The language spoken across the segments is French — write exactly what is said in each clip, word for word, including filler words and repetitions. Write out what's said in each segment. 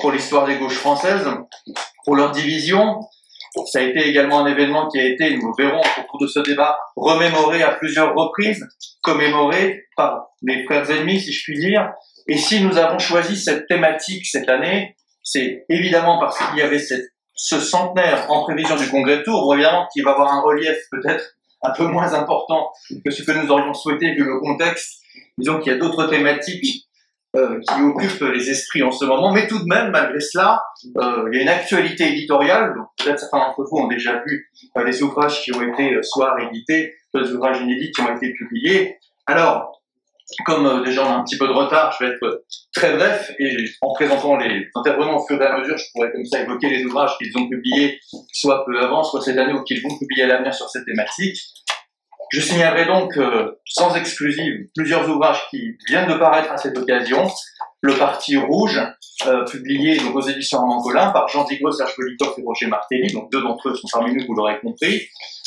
pour l'histoire des gauches françaises, pour leur division. Ça a été également un événement qui a été, nous verrons au cours de ce débat, remémoré à plusieurs reprises, commémoré par les frères ennemis, si je puis dire. Et si nous avons choisi cette thématique cette année, c'est évidemment parce qu'il y avait cette, ce centenaire en prévision du Congrès de Tours, évidemment qui va avoir un relief peut-être un peu moins important que ce que nous aurions souhaité vu le contexte. Disons qu'il y a d'autres thématiques Euh, qui occupe les esprits en ce moment, mais tout de même, malgré cela, euh, il y a une actualité éditoriale. Peut-être certains d'entre vous ont déjà vu euh, les ouvrages qui ont été euh, soit réédités, soit des ouvrages inédits qui ont été publiés. Alors, comme euh, déjà on a un petit peu de retard, je vais être très bref, et en présentant les intervenants au fur et à mesure, je pourrais comme ça évoquer les ouvrages qu'ils ont publiés, soit peu avant, soit cette année, ou qu'ils vont publier à l'avenir sur cette thématique. Je signalerai donc, euh, sans exclusive, plusieurs ouvrages qui viennent de paraître à cette occasion. Le Parti rouge, euh, publié donc, aux éditions Armand Colin par Jean Vigreux, Serge Wolikow et Roger Martelly, donc deux d'entre eux sont parmi nous, vous l'aurez compris.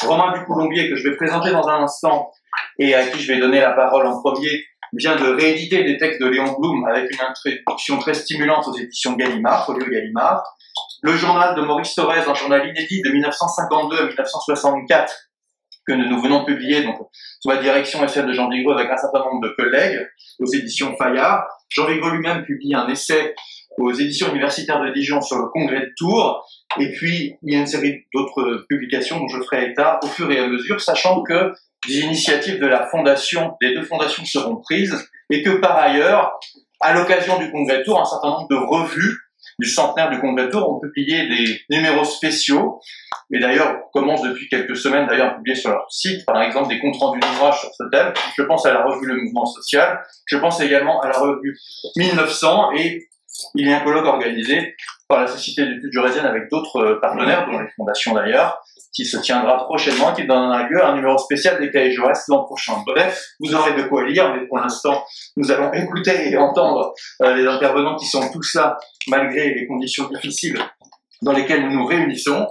Romain Ducoulombier, que je vais présenter dans un instant, et à qui je vais donner la parole en premier, vient de rééditer des textes de Léon Blum avec une introduction très stimulante aux éditions Gallimard, folio Gallimard. Le journal de Maurice Thorez, un journal inédit de mille neuf cent cinquante-deux à mille neuf cent soixante-quatre, que nous venons de publier, donc sous la direction et celle de Jean Vigreux avec un certain nombre de collègues aux éditions Fayard. Jean Vigreux lui-même publie un essai aux éditions universitaires de Dijon sur le Congrès de Tours, et puis il y a une série d'autres publications dont je ferai état au fur et à mesure, sachant que des initiatives de la fondation, des deux fondations seront prises, et que par ailleurs, à l'occasion du Congrès de Tours, un certain nombre de revues du centenaire du Congrès de Tours ont publié des numéros spéciaux, et d'ailleurs commencent depuis quelques semaines d'ailleurs à publier sur leur site, par exemple, des comptes rendus d'ouvrages sur ce thème. Je pense à la revue Le Mouvement Social, je pense également à la revue mille neuf cents, et il y a un colloque organisé par la Société d'études jaurésiennes avec d'autres partenaires, dont les fondations d'ailleurs, qui se tiendra prochainement, qui donnera lieu à un numéro spécial des Cahiers Jaurès l'an prochain. Bref, vous aurez de quoi lire, mais pour l'instant, nous allons écouter et entendre euh, les intervenants qui sont tous là, malgré les conditions difficiles dans lesquelles nous nous réunissons.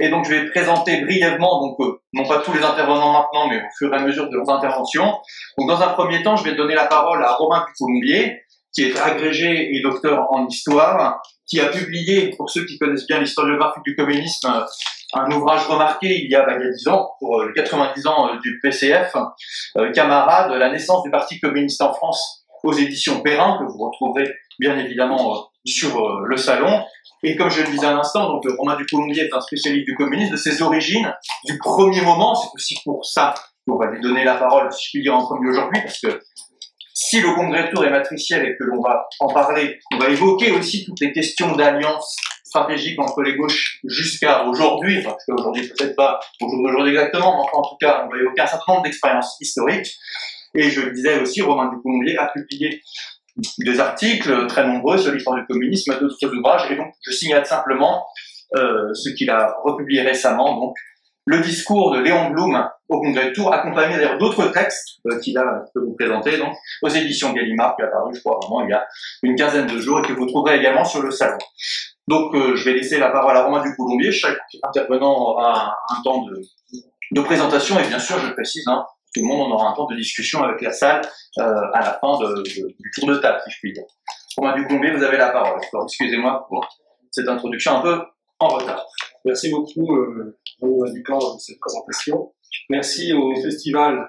Et donc, je vais présenter brièvement, donc, euh, non pas tous les intervenants maintenant, mais au fur et à mesure de leurs interventions. Donc, dans un premier temps, je vais donner la parole à Romain Ducoulombier, qui est agrégé et docteur en histoire, qui a publié, pour ceux qui connaissent bien l'historiographie du communisme, euh, un ouvrage remarqué il y a, ben, il y a dix ans, pour euh, les quatre-vingt-dix ans euh, du P C F, euh, Camarade, la naissance du Parti communiste en France aux éditions Perrin, que vous retrouverez bien évidemment euh, sur euh, le salon. Et comme je le disais à l'instant, donc euh, Romain Ducoulombier est un spécialiste du communisme, de ses origines, du premier moment. C'est aussi pour ça qu'on va lui donner la parole, si je puis dire, en premier aujourd'hui, parce que si le Congrès de Tours est matriciel et que l'on va en parler, on va évoquer aussi toutes les questions d'alliance stratégique entre les gauches jusqu'à aujourd'hui, parce qu'aujourd'hui peut-être pas au jour d'aujourd'hui exactement, mais enfin, en tout cas, on va évoquer un certain nombre d'expériences historiques. Et je le disais aussi, Romain Ducoulombier a publié des articles très nombreux sur l'histoire du communisme, d'autres ouvrages, et donc je signale simplement euh, ce qu'il a republié récemment, donc le discours de Léon Blum au Congrès de Tours, accompagné d'ailleurs d'autres textes euh, qu'il a que vous présentez, donc aux éditions Gallimard, qui a paru, je crois, vraiment il y a une quinzaine de jours, et que vous trouverez également sur le salon. Donc, euh, je vais laisser la parole à Romain Ducoulombier. Chaque intervenant aura un, un temps de, de présentation. Et bien sûr, je précise, hein, tout le monde en aura un temps de discussion avec la salle euh, à la fin de, de, du tour de table, si je puis dire. Romain Ducoulombier, vous avez la parole. Alors, excusez-moi pour cette introduction un peu en retard. Merci beaucoup, euh, Romain Ducoulombier, pour cette présentation. Merci au festival,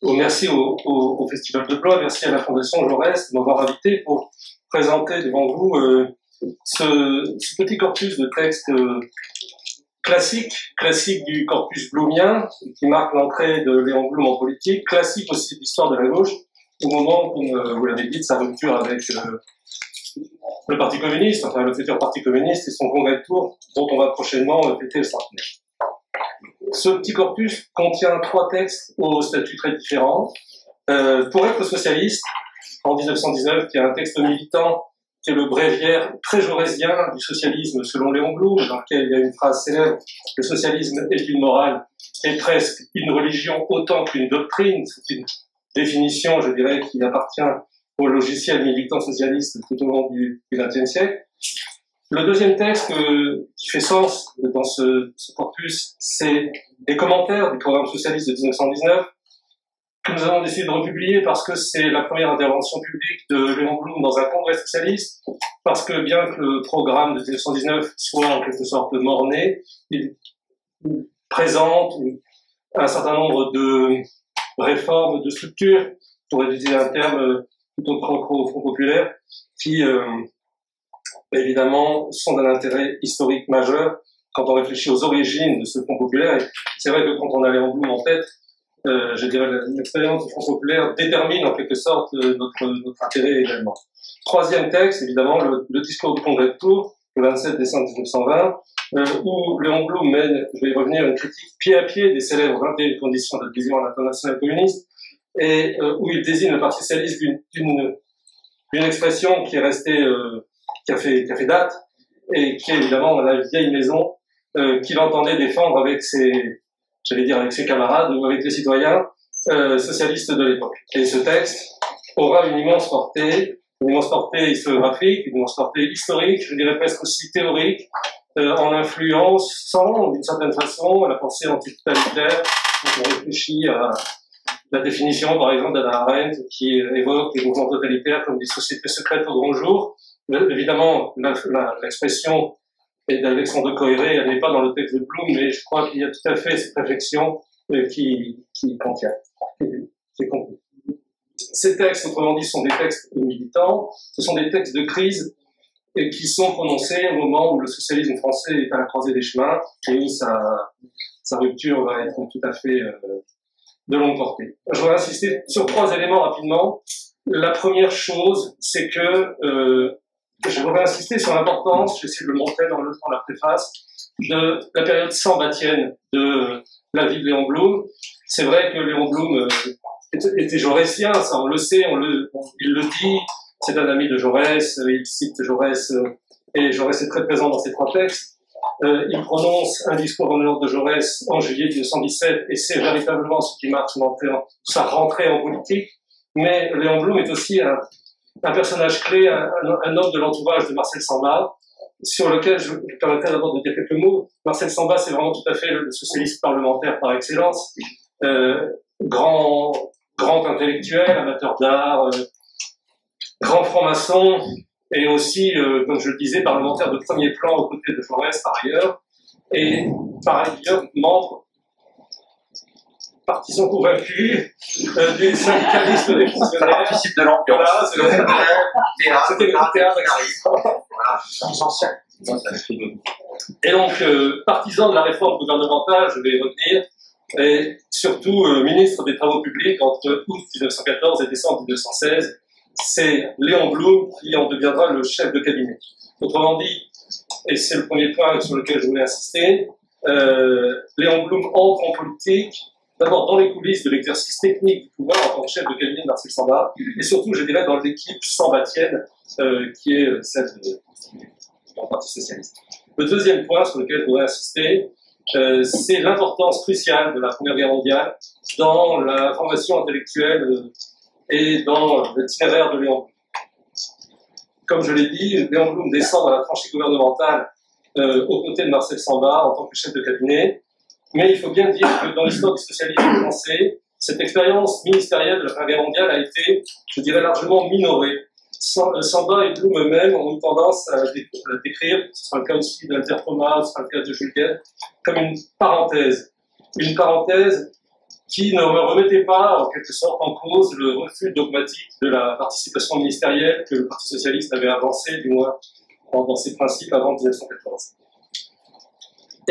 au, merci au, au, au Festival de Blois, merci à la Fondation Jaurès de m'avoir invité pour présenter devant vous euh, Ce, ce petit corpus de textes euh, classiques, classique du corpus bloumien, qui marque l'entrée de Léon Blum en politique, classique aussi de l'histoire de la gauche, au moment, comme euh, vous l'avez dit, de sa rupture avec euh, le Parti communiste, enfin le futur Parti communiste et son Congrès de Tours, dont on va prochainement fêter euh, le centenaire. Ce petit corpus contient trois textes aux statuts très différents. Euh, pour être socialiste, en mille neuf cent dix-neuf, qui est un texte militant, c'est le bréviaire très jaurésien du socialisme selon Léon Blum, dans lequel il y a une phrase célèbre « Le socialisme est une morale, est presque une religion autant qu'une doctrine ». C'est une définition, je dirais, qui appartient au logiciel militant socialiste tout au long du vingtième siècle. Le deuxième texte euh, qui fait sens dans ce, ce corpus, c'est les commentaires du programme socialiste de mille neuf cent dix-neuf, que nous avons décidé de republier parce que c'est la première intervention publique de Léon Blum dans un congrès socialiste, parce que bien que le programme de mille neuf cent dix-neuf soit en quelque sorte mort-né, il présente un certain nombre de réformes, de structures, pour utiliser un terme plutôt propre au Front populaire, qui euh, évidemment sont d'un intérêt historique majeur quand on réfléchit aux origines de ce Front populaire. C'est vrai que quand on a Léon Blum en tête, Euh, je dirais l'expérience du Front populaire détermine en quelque sorte euh, notre, notre intérêt également. Troisième texte, évidemment, le, le discours du Congrès de Tours, le vingt-sept décembre mille neuf cent vingt, euh, où Léon Blum mène, je vais y revenir, une critique pied à pied des célèbres vingt et une conditions d'adhésion à l'Internationale communiste, et euh, où il désigne le Parti socialiste d'une expression qui est restée, euh, qui, a fait, qui a fait date, et qui est évidemment dans la vieille maison euh, qu'il entendait défendre avec ses... j'allais dire avec ses camarades ou avec les citoyens euh, socialistes de l'époque. Et ce texte aura une immense portée, une immense portée historiographique, une immense portée historique, je dirais presque aussi théorique, euh, en influençant d'une certaine façon la pensée antitotalitaire. On réfléchit à la définition, par exemple, d'Anna Arendt, qui évoque les mouvements totalitaires comme des sociétés secrètes au grand jour. Euh, évidemment, l'expression et d'Alexandre Coiré, elle n'est pas dans le texte de Blum, mais je crois qu'il y a tout à fait cette réflexion euh, qui, qui contient. C'est compris. Ces textes, autrement dit, sont des textes militants, ce sont des textes de crise et qui sont prononcés au moment où le socialisme français est à la croisée des chemins et où sa, sa rupture va être tout à fait euh, de longue portée. Je voudrais insister sur trois éléments rapidement. La première chose, c'est que... Euh, Je voudrais insister sur l'importance, j'essaie de le montrer dans, le, dans la préface, de la période sembatienne de la vie de Léon Blum. C'est vrai que Léon Blum était, était jaurétien, ça on le sait, on le, on, il le dit, c'est un ami de Jaurès, il cite Jaurès, et Jaurès est très présent dans ces trois textes. Euh, il prononce un discours en honneur de Jaurès en juillet mille neuf cent dix-sept, et c'est véritablement ce qui marque sa rentrée en politique. Mais Léon Blum est aussi un... un personnage clé, un, un, un homme de l'entourage de Marcel Sembat, sur lequel je me permettrai d'abord de dire quelques mots. Marcel Sembat, c'est vraiment tout à fait le socialiste parlementaire par excellence, euh, grand, grand intellectuel, amateur d'art, euh, grand franc-maçon, et aussi, euh, comme je le disais, parlementaire de premier plan aux côtés de Jaurès par ailleurs, et par ailleurs membre partisans convaincus euh, du syndicalisme des fonctionnaires. Ça participe de l'ambiance. C'était le théâtre. Et donc, euh, partisan de la réforme gouvernementale, je vais y revenir, et surtout euh, ministre des Travaux publics entre août mille neuf cent quatorze et décembre mille neuf cent seize, c'est Léon Blum qui en deviendra le chef de cabinet. Autrement dit, et c'est le premier point sur lequel je voulais insister, euh, Léon Blum entre en politique d'abord dans les coulisses de l'exercice technique du pouvoir en tant que chef de cabinet de Marcel Sembat, et surtout, je dirais, dans l'équipe sembatienne, euh, qui est celle du Parti socialiste. Le deuxième point sur lequel je voudrais insister, euh, c'est l'importance cruciale de la Première Guerre mondiale dans la formation intellectuelle et dans l'itinéraire de Léon Blum. Comme je l'ai dit, Léon Blum descend dans la tranchée gouvernementale euh, aux côtés de Marcel Sembat en tant que chef de cabinet. Mais il faut bien dire que dans l'histoire du socialisme français, cette expérience ministérielle de la Première Guerre mondiale a été, je dirais, largement minorée. Sembat et Blum eux-mêmes ont eu tendance à décrire, ce sera le cas aussi d'Alter Thomas, ce sera le cas de Jules Guesde, comme une parenthèse. Une parenthèse qui ne remettait pas, en quelque sorte, en cause le refus dogmatique de la participation ministérielle que le Parti socialiste avait avancé, du moins, dans ses principes avant mille neuf cent quatorze.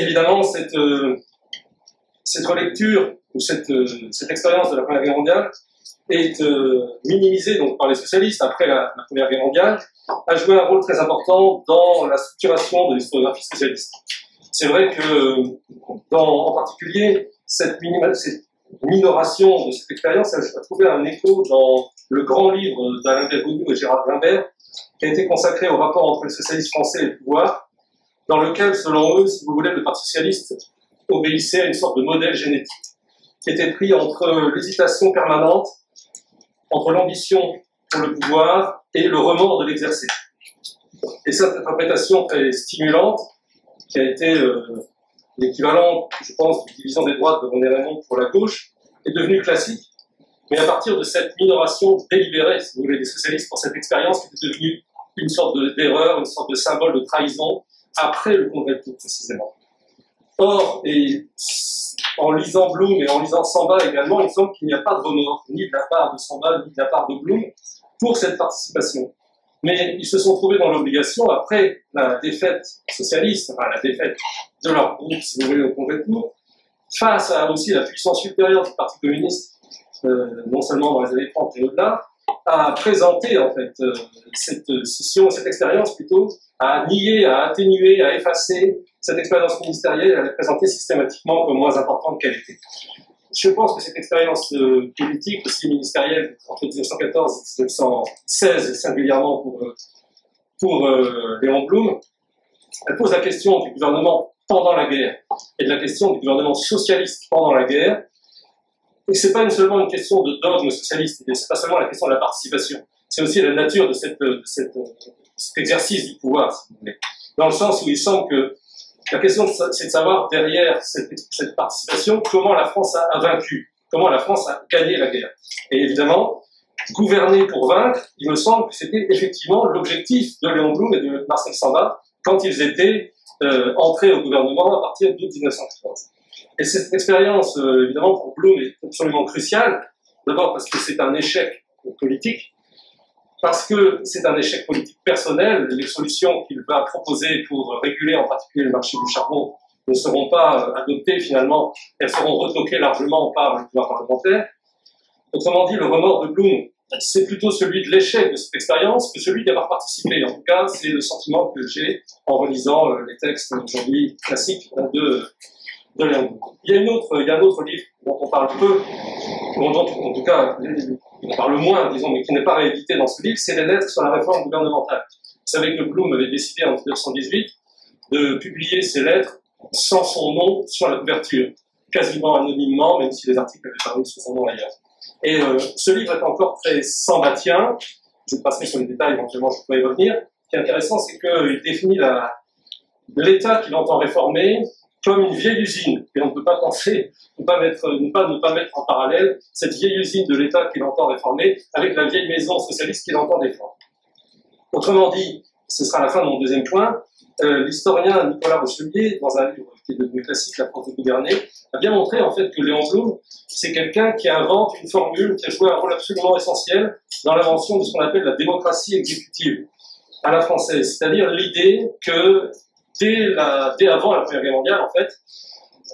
Évidemment, cette... Euh, Cette relecture ou cette, euh, cette expérience de la Première Guerre mondiale est euh, minimisée donc, par les socialistes après la, la Première Guerre mondiale, a joué un rôle très important dans la structuration de l'historiographie socialiste. C'est vrai que, dans, en particulier, cette, cette minoration de cette expérience a trouvé un écho dans le grand livre d'Alain Bergoglio et Gérard Limbert, qui a été consacré au rapport entre les socialistes français et le pouvoir, dans lequel, selon eux, si vous voulez, le Parti socialiste obéissait à une sorte de modèle génétique qui était pris entre l'hésitation permanente, entre l'ambition pour le pouvoir et le remords de l'exercer. Et cette interprétation très stimulante, qui a été euh, l'équivalent, je pense, du division des droites de René Raymond pour la gauche, est devenue classique Mais à partir de cette minoration délibérée, si vous voulez, des socialistes pour cette expérience qui était devenue une sorte d'erreur, une sorte de symbole de trahison, après le Congrès de Tours précisément. Or, et en lisant Blum et en lisant Sembat également, il semble qu'il n'y a pas de remords, ni de la part de Sembat, ni de la part de Blum, pour cette participation. Mais ils se sont trouvés dans l'obligation, après la défaite socialiste, enfin la défaite de leur groupe, si vous voulez, au Congrès de Tours, face à aussi la puissance supérieure du Parti communiste, euh, non seulement dans les années trente et au-delà, à présenter en fait euh, cette scission, cette expérience plutôt, à nier, à atténuer, à effacer cette expérience ministérielle, à la présenter systématiquement comme moins importante qu'elle était. Je pense que cette expérience euh, politique, aussi ministérielle, entre mille neuf cent quatorze et mille neuf cent seize, singulièrement pour, pour euh, Léon Blum, elle pose la question du gouvernement pendant la guerre, et de la question du gouvernement socialiste pendant la guerre. Et ce n'est pas seulement une question de dogme socialiste, ce n'est pas seulement la question de la participation, c'est aussi la nature de, cette, de, cette, de cet exercice du pouvoir, si vous voulez. Dans le sens où il semble que la question, c'est de savoir, derrière cette, cette participation, comment la France a, a vaincu, comment la France a gagné la guerre. Et évidemment, gouverner pour vaincre, il me semble que c'était effectivement l'objectif de Léon Blum et de Marcel Sembat quand ils étaient euh, entrés au gouvernement à partir d'août mille neuf cent quatorze. Et cette expérience, euh, évidemment, pour Blum est absolument cruciale, d'abord parce que c'est un échec politique, parce que c'est un échec politique personnel, les solutions qu'il va proposer pour réguler en particulier le marché du charbon ne seront pas adoptées finalement, elles seront retoquées largement par le pouvoir parlementaire. Autrement dit, le remords de Blum, c'est plutôt celui de l'échec de cette expérience que celui d'avoir participé. En tout cas, c'est le sentiment que j'ai en relisant euh, les textes aujourd'hui classiques de... Euh, de Léon. Il y a une autre, il y a un autre livre dont on parle peu, dont en tout cas on parle moins, disons, mais qui n'est pas réédité dans ce livre, c'est les lettres sur la réforme gouvernementale. Vous savez que Blum avait décidé en mille neuf cent dix-huit de publier ses lettres sans son nom sur la couverture, quasiment anonymement, même si les articles avaient paru sous son nom ailleurs. Et euh, ce livre est encore très sembatien, je passerai sur les détails éventuellement, je pourrais y revenir. Ce qui est intéressant, c'est qu'il définit l'État qu'il entend réformer comme une vieille usine, et on ne peut pas penser, ne pas, mettre, ne, pas, ne pas mettre en parallèle cette vieille usine de l'État qu'il entend réformer avec la vieille maison socialiste qu'il entend défendre. Autrement dit, ce sera la fin de mon deuxième point, euh, l'historien Nicolas Rousselier, dans un livre qui est devenu classique, La France de gouverner, a bien montré en fait que Léon Blum, c'est quelqu'un qui invente une formule qui a joué un rôle absolument essentiel dans l'invention de ce qu'on appelle la démocratie exécutive à la française, c'est-à-dire l'idée que Dès, la, dès avant la Première Guerre mondiale, en fait,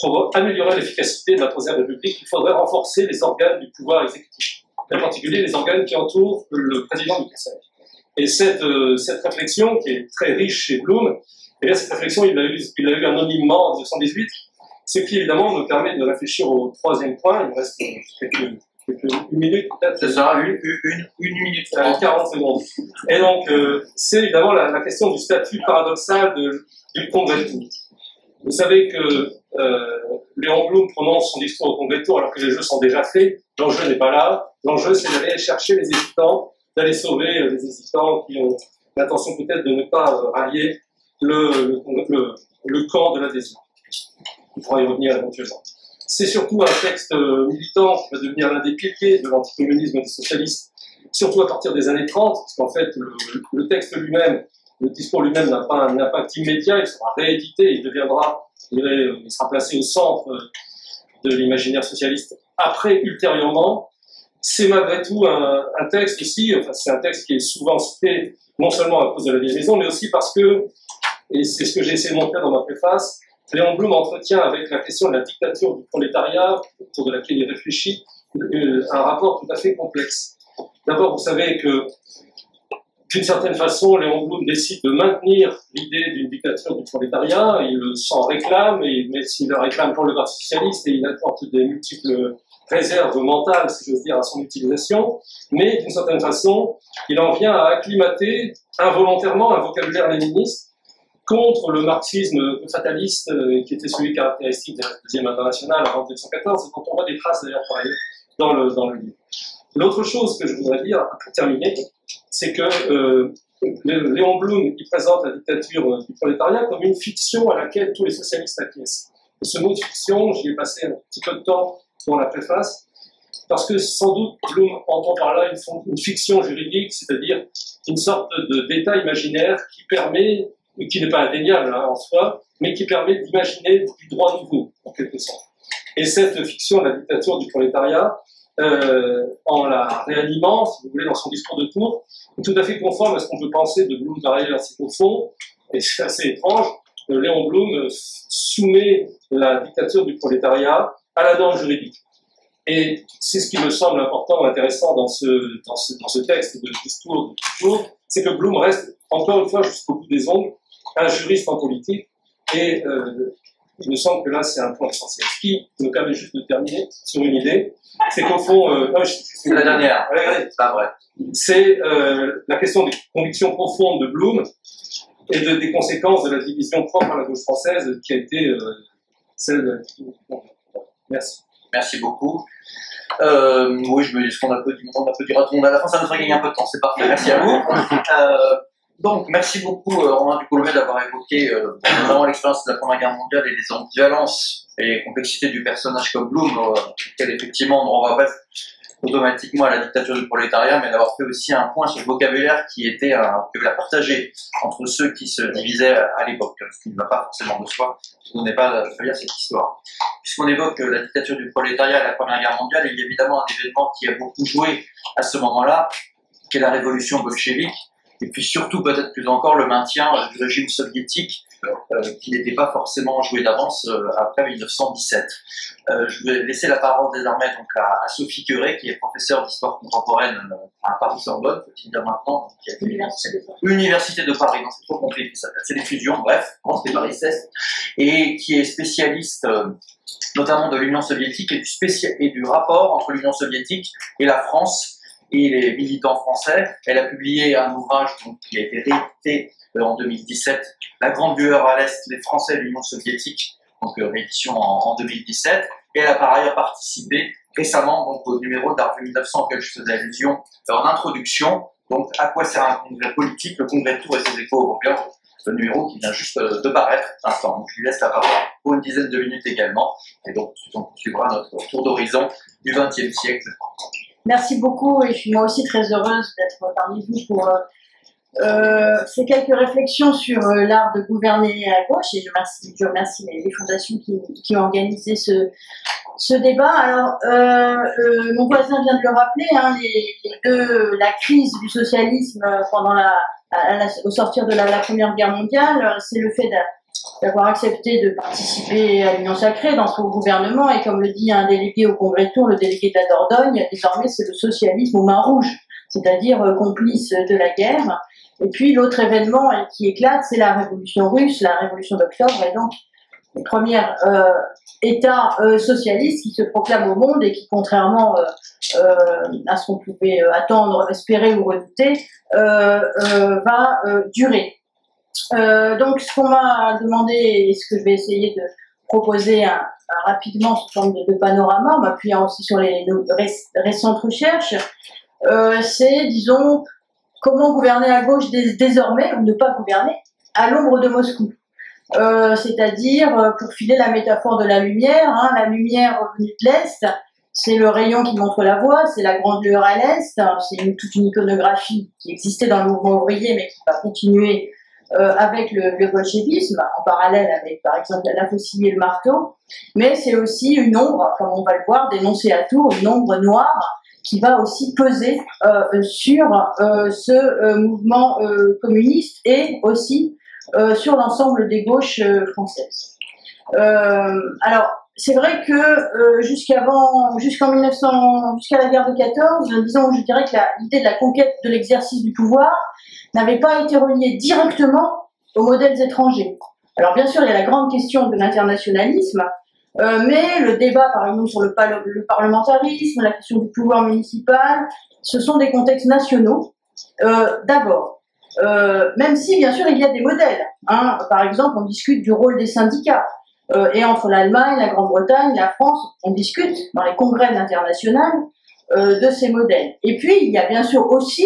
pour améliorer l'efficacité de la Troisième République, il faudrait renforcer les organes du pouvoir exécutif, en particulier les organes qui entourent le président du Conseil. Et cette, euh, cette réflexion, qui est très riche chez Blum, et bien cette réflexion, il l'a eu, il l'a eu anonymement en mille neuf cent dix-huit, ce qui évidemment me permet de réfléchir au troisième point. Il me reste quelques, quelques une minute, peut-être. C'est ça, une, une, une minute, quarante secondes. Et donc, euh, c'est évidemment la, la question du statut paradoxal de du Congrès de Tours. Vous savez que euh, Léon Blum prononce son discours au Congrès de Tours alors que les jeux sont déjà faits, l'enjeu n'est pas là, l'enjeu c'est d'aller chercher les hésitants, d'aller sauver euh, les hésitants qui ont l'intention peut-être de ne pas euh, rallier le, le, le, le camp de l'adhésion. On pourra y revenir éventuellement. C'est surtout un texte euh, militant qui va devenir l'un des piliers de l'anticommunisme et des socialistes, surtout à partir des années trente, parce qu'en fait le, le texte lui-même, le discours lui-même n'a pas un impact immédiat, il sera réédité, il deviendra, il sera placé au centre de l'imaginaire socialiste après, ultérieurement. C'est malgré tout un, un texte aussi, enfin c'est un texte qui est souvent cité, non seulement à cause de la vieille maison, mais aussi parce que, et c'est ce que j'ai essayé de montrer dans ma préface, Léon Blum entretient avec la question de la dictature du prolétariat, autour de laquelle il réfléchit, un rapport tout à fait complexe. D'abord, vous savez que d'une certaine façon, Léon Blum décide de maintenir l'idée d'une dictature du prolétariat, il s'en réclame, et, mais il la réclame pour le Parti socialiste et il apporte des multiples réserves mentales, si j'ose dire, à son utilisation, mais d'une certaine façon, il en vient à acclimater involontairement un vocabulaire léniniste contre le marxisme fataliste euh, qui était celui caractéristique de la deuxième internationale en mille neuf cent quatorze, et dont on voit des traces d'ailleurs par ailleurs dans le, dans le livre. L'autre chose que je voudrais dire, pour terminer, c'est que euh, Léon Blum il présente la dictature du prolétariat comme une fiction à laquelle tous les socialistes acquiescent. Et ce mot de fiction, j'y ai passé un petit peu de temps dans la préface, parce que sans doute Blum entend par là une, une fiction juridique, c'est-à-dire une sorte d'état imaginaire qui permet, qui n'est pas indéniable hein, en soi, mais qui permet d'imaginer du droit nouveau, en quelque sorte. Et cette fiction, la dictature du prolétariat, euh, en la réanimant, si vous voulez, dans son discours de Tours, est tout à fait conforme à ce qu'on peut penser de Blum par ailleurs, c'est au fond, et c'est assez étrange, Léon Blum soumet la dictature du prolétariat à la norme juridique. Et c'est ce qui me semble important, intéressant dans ce, dans ce, dans ce texte de discours de Tours, c'est que Blum reste, encore une fois, jusqu'au bout des ongles, un juriste en politique, et euh, il me semble que là, c'est un point essentiel. Ce qui me permet juste de terminer sur une idée, c'est qu'au fond... Euh, ah, c'est la dernière, c'est pas vrai. C'est euh, la question des convictions profondes de Blum et de, des conséquences de la division propre à la gauche française qui a été euh, celle de... Bon, merci. Merci beaucoup. Euh, oui, je me dis qu'on a peu du monde, un peu du raton. À la fin, ça nous fera gagner un peu de temps, c'est parfait. Merci à vous. Euh, Donc, merci beaucoup, euh, Romain Ducoulombier, d'avoir évoqué euh, vraiment l'expérience de la Première Guerre mondiale et les ambivalences et les complexités du personnage comme Blum, euh, auquel effectivement on ne va pas automatiquement à la dictature du prolétariat, mais d'avoir fait aussi un point sur le vocabulaire qui était un vocabulaire partagé entre ceux qui se divisaient à l'époque, ce qui ne va pas forcément de soi, ce qu'on n'est pas à faire cette histoire. Puisqu'on évoque la dictature du prolétariat et la Première Guerre mondiale, il y a évidemment un événement qui a beaucoup joué à ce moment-là, qui est la révolution bolchevique, et puis surtout, peut-être plus encore, le maintien du régime soviétique euh, qui n'était pas forcément joué d'avance euh, après mille neuf cent dix-sept. Euh, je vais laisser la parole désormais donc, à, à Sophie Cœuré, qui est professeure d'histoire contemporaine à Paris-Sorbonne, qui vient maintenant, qui a été l'Université de Paris, c'est trop compliqué, ça c'est l'effusion, bref, c'était Paris seize, et qui est spécialiste euh, notamment de l'Union soviétique et du, spécial, et du rapport entre l'Union soviétique et la France, et les militants français. Elle a publié un ouvrage donc, qui a été réédité euh, en deux mille dix-sept, La grande lueur à l'Est, les Français et l'Union soviétique, donc euh, réédition en, en deux mille dix-sept. Et elle a par ailleurs participé récemment donc, au numéro d'Arbre mille neuf cents auquel je faisais allusion en introduction, donc à quoi sert un congrès politique, le congrès de Tours et ses échos européens, le numéro qui vient juste euh, de paraître l'instant. Donc je lui laisse la parole pour une dizaine de minutes également, et donc on suivra notre tour d'horizon du vingtième siècle. Merci beaucoup et je suis moi aussi très heureuse d'être parmi vous pour euh, euh, ces quelques réflexions sur euh, l'art de gouverner à gauche, et je remercie, je remercie les, les fondations qui, qui ont organisé ce, ce débat. Alors, euh, euh, mon voisin vient de le rappeler, hein, les, les deux, la crise du socialisme pendant la, à la, au sortir de la, la Première Guerre mondiale, c'est le fait d'avoir accepté de participer à l'Union sacrée dans son gouvernement, et comme le dit un délégué au Congrès de Tours, le délégué de la Dordogne, désormais c'est le socialisme aux mains rouges, c'est-à-dire complice de la guerre. Et puis l'autre événement qui éclate, c'est la révolution russe, la révolution d'octobre, et donc le premier euh, État euh, socialiste qui se proclame au monde et qui, contrairement euh, euh, à ce qu'on pouvait euh, attendre, espérer ou redouter, euh, euh, va euh, durer. Euh, donc, ce qu'on m'a demandé et ce que je vais essayer de proposer un, un rapidement sous forme de, de panorama, en m'appuyant aussi sur les, nos réc récentes recherches, euh, c'est, disons, comment gouverner à gauche dès, désormais, ou ne pas gouverner, à l'ombre de Moscou. Euh, C'est-à-dire, pour filer la métaphore de la lumière, hein, la lumière venue de l'Est, c'est le rayon qui montre la voie, c'est la grande lueur à l'Est, hein, c'est une, toute une iconographie qui existait dans le mouvement ouvrier, mais qui va continuer Euh, avec le, le bolchevisme, en parallèle avec par exemple la faucille et le marteau, mais c'est aussi une ombre, comme on va le voir, dénoncée à Tours, une ombre noire qui va aussi peser euh, sur euh, ce euh, mouvement euh, communiste et aussi euh, sur l'ensemble des gauches euh, françaises. Euh, alors, c'est vrai que euh, jusqu'avant, jusqu'en mille neuf cents, jusqu'à la guerre de quatorze, disons, je dirais que l'idée de la conquête de l'exercice du pouvoir n'avait pas été relié directement aux modèles étrangers. Alors bien sûr, il y a la grande question de l'internationalisme, euh, mais le débat, par exemple, sur le, par le parlementarisme, la question du pouvoir municipal, ce sont des contextes nationaux euh, d'abord. Euh, même si, bien sûr, il y a des modèles. Hein. Par exemple, on discute du rôle des syndicats. Euh, et entre l'Allemagne, la Grande-Bretagne, la France, on discute dans les congrès internationaux euh, de ces modèles. Et puis, il y a bien sûr aussi,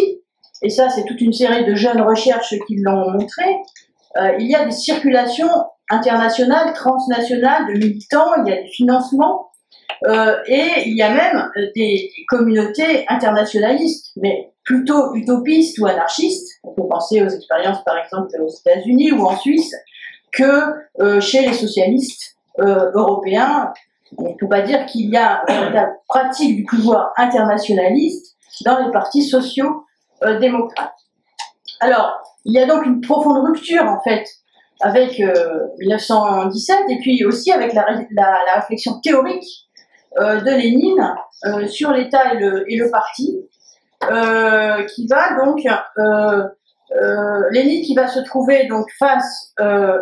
et ça c'est toute une série de jeunes recherches qui l'ont montré, euh, il y a des circulations internationales, transnationales de militants, il y a des financements, Euh, et il y a même des, des communautés internationalistes, mais plutôt utopistes ou anarchistes. On peut penser aux expériences, par exemple, aux États-Unis ou en Suisse, que euh, chez les socialistes euh, européens. On ne peut pas dire qu'il y a la pratique du pouvoir internationaliste dans les partis sociaux euh, démocrates. Alors, il y a donc une profonde rupture, en fait, avec euh, mille neuf cent dix-sept, et puis aussi avec la, la, la réflexion théorique euh, de Lénine euh, sur l'État et le, et le parti, euh, qui va donc... Euh, euh, Lénine qui va se trouver donc face euh,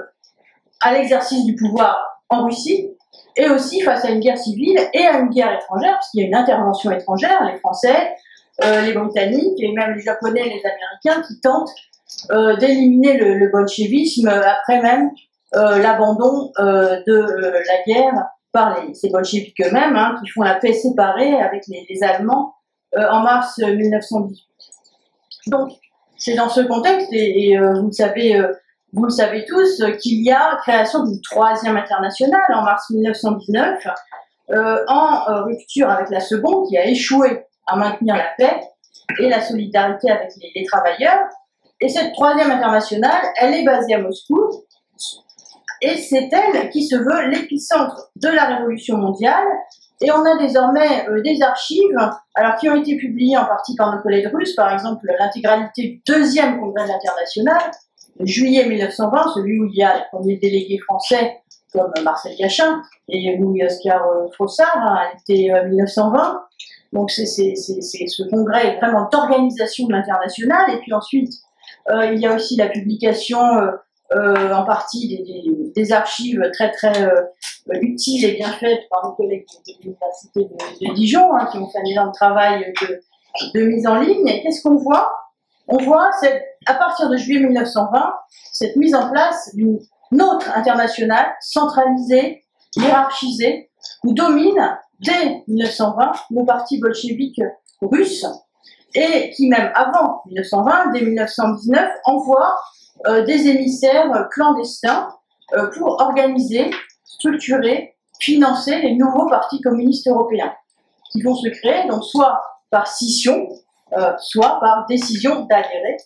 à l'exercice du pouvoir en Russie, et aussi face à une guerre civile et à une guerre étrangère, parce qu'il y a une intervention étrangère, les Français, euh, les Britanniques, et même les Japonais et les Américains qui tentent euh, d'éliminer le, le bolchevisme après même euh, l'abandon euh, de euh, la guerre par les, ces bolcheviques eux-mêmes, hein, qui font la paix séparée avec les, les Allemands euh, en mars mille neuf cent dix-huit. Donc, c'est dans ce contexte, et, et euh, vous le savez... Euh, Vous le savez tous, qu'il y a création d'une troisième internationale en mars mille neuf cent dix-neuf, euh, en rupture avec la seconde, qui a échoué à maintenir la paix et la solidarité avec les, les travailleurs. Et cette troisième internationale, elle est basée à Moscou, et c'est elle qui se veut l'épicentre de la révolution mondiale. Et on a désormais euh, des archives, alors qui ont été publiées en partie par nos collègues russes, par exemple l'intégralité du deuxième congrès de l'internationale, juillet mille neuf cent vingt, celui où il y a les premiers délégués français comme Marcel Cachin et Louis-Oscar Frossard, à l'été mille neuf cent vingt. Donc c'est ce congrès vraiment d'organisation de l'international. Et puis ensuite, euh, il y a aussi la publication euh, euh, en partie des, des, des archives très très euh, utiles et bien faites par nos collègues de l'université de, de Dijon, hein, qui ont fait un énorme travail de, de mise en ligne. Et qu'est-ce qu'on voit? On voit, cette, à partir de juillet mille neuf cent vingt, cette mise en place d'une autre internationale centralisée, hiérarchisée, où domine, dès mille neuf cent vingt, le parti bolchevique russe, et qui même avant mille neuf cent vingt, dès mille neuf cent dix-neuf, envoie euh, des émissaires clandestins euh, pour organiser, structurer, financer les nouveaux partis communistes européens, qui vont se créer, donc soit par scission, Euh, soit par décision d'adhérer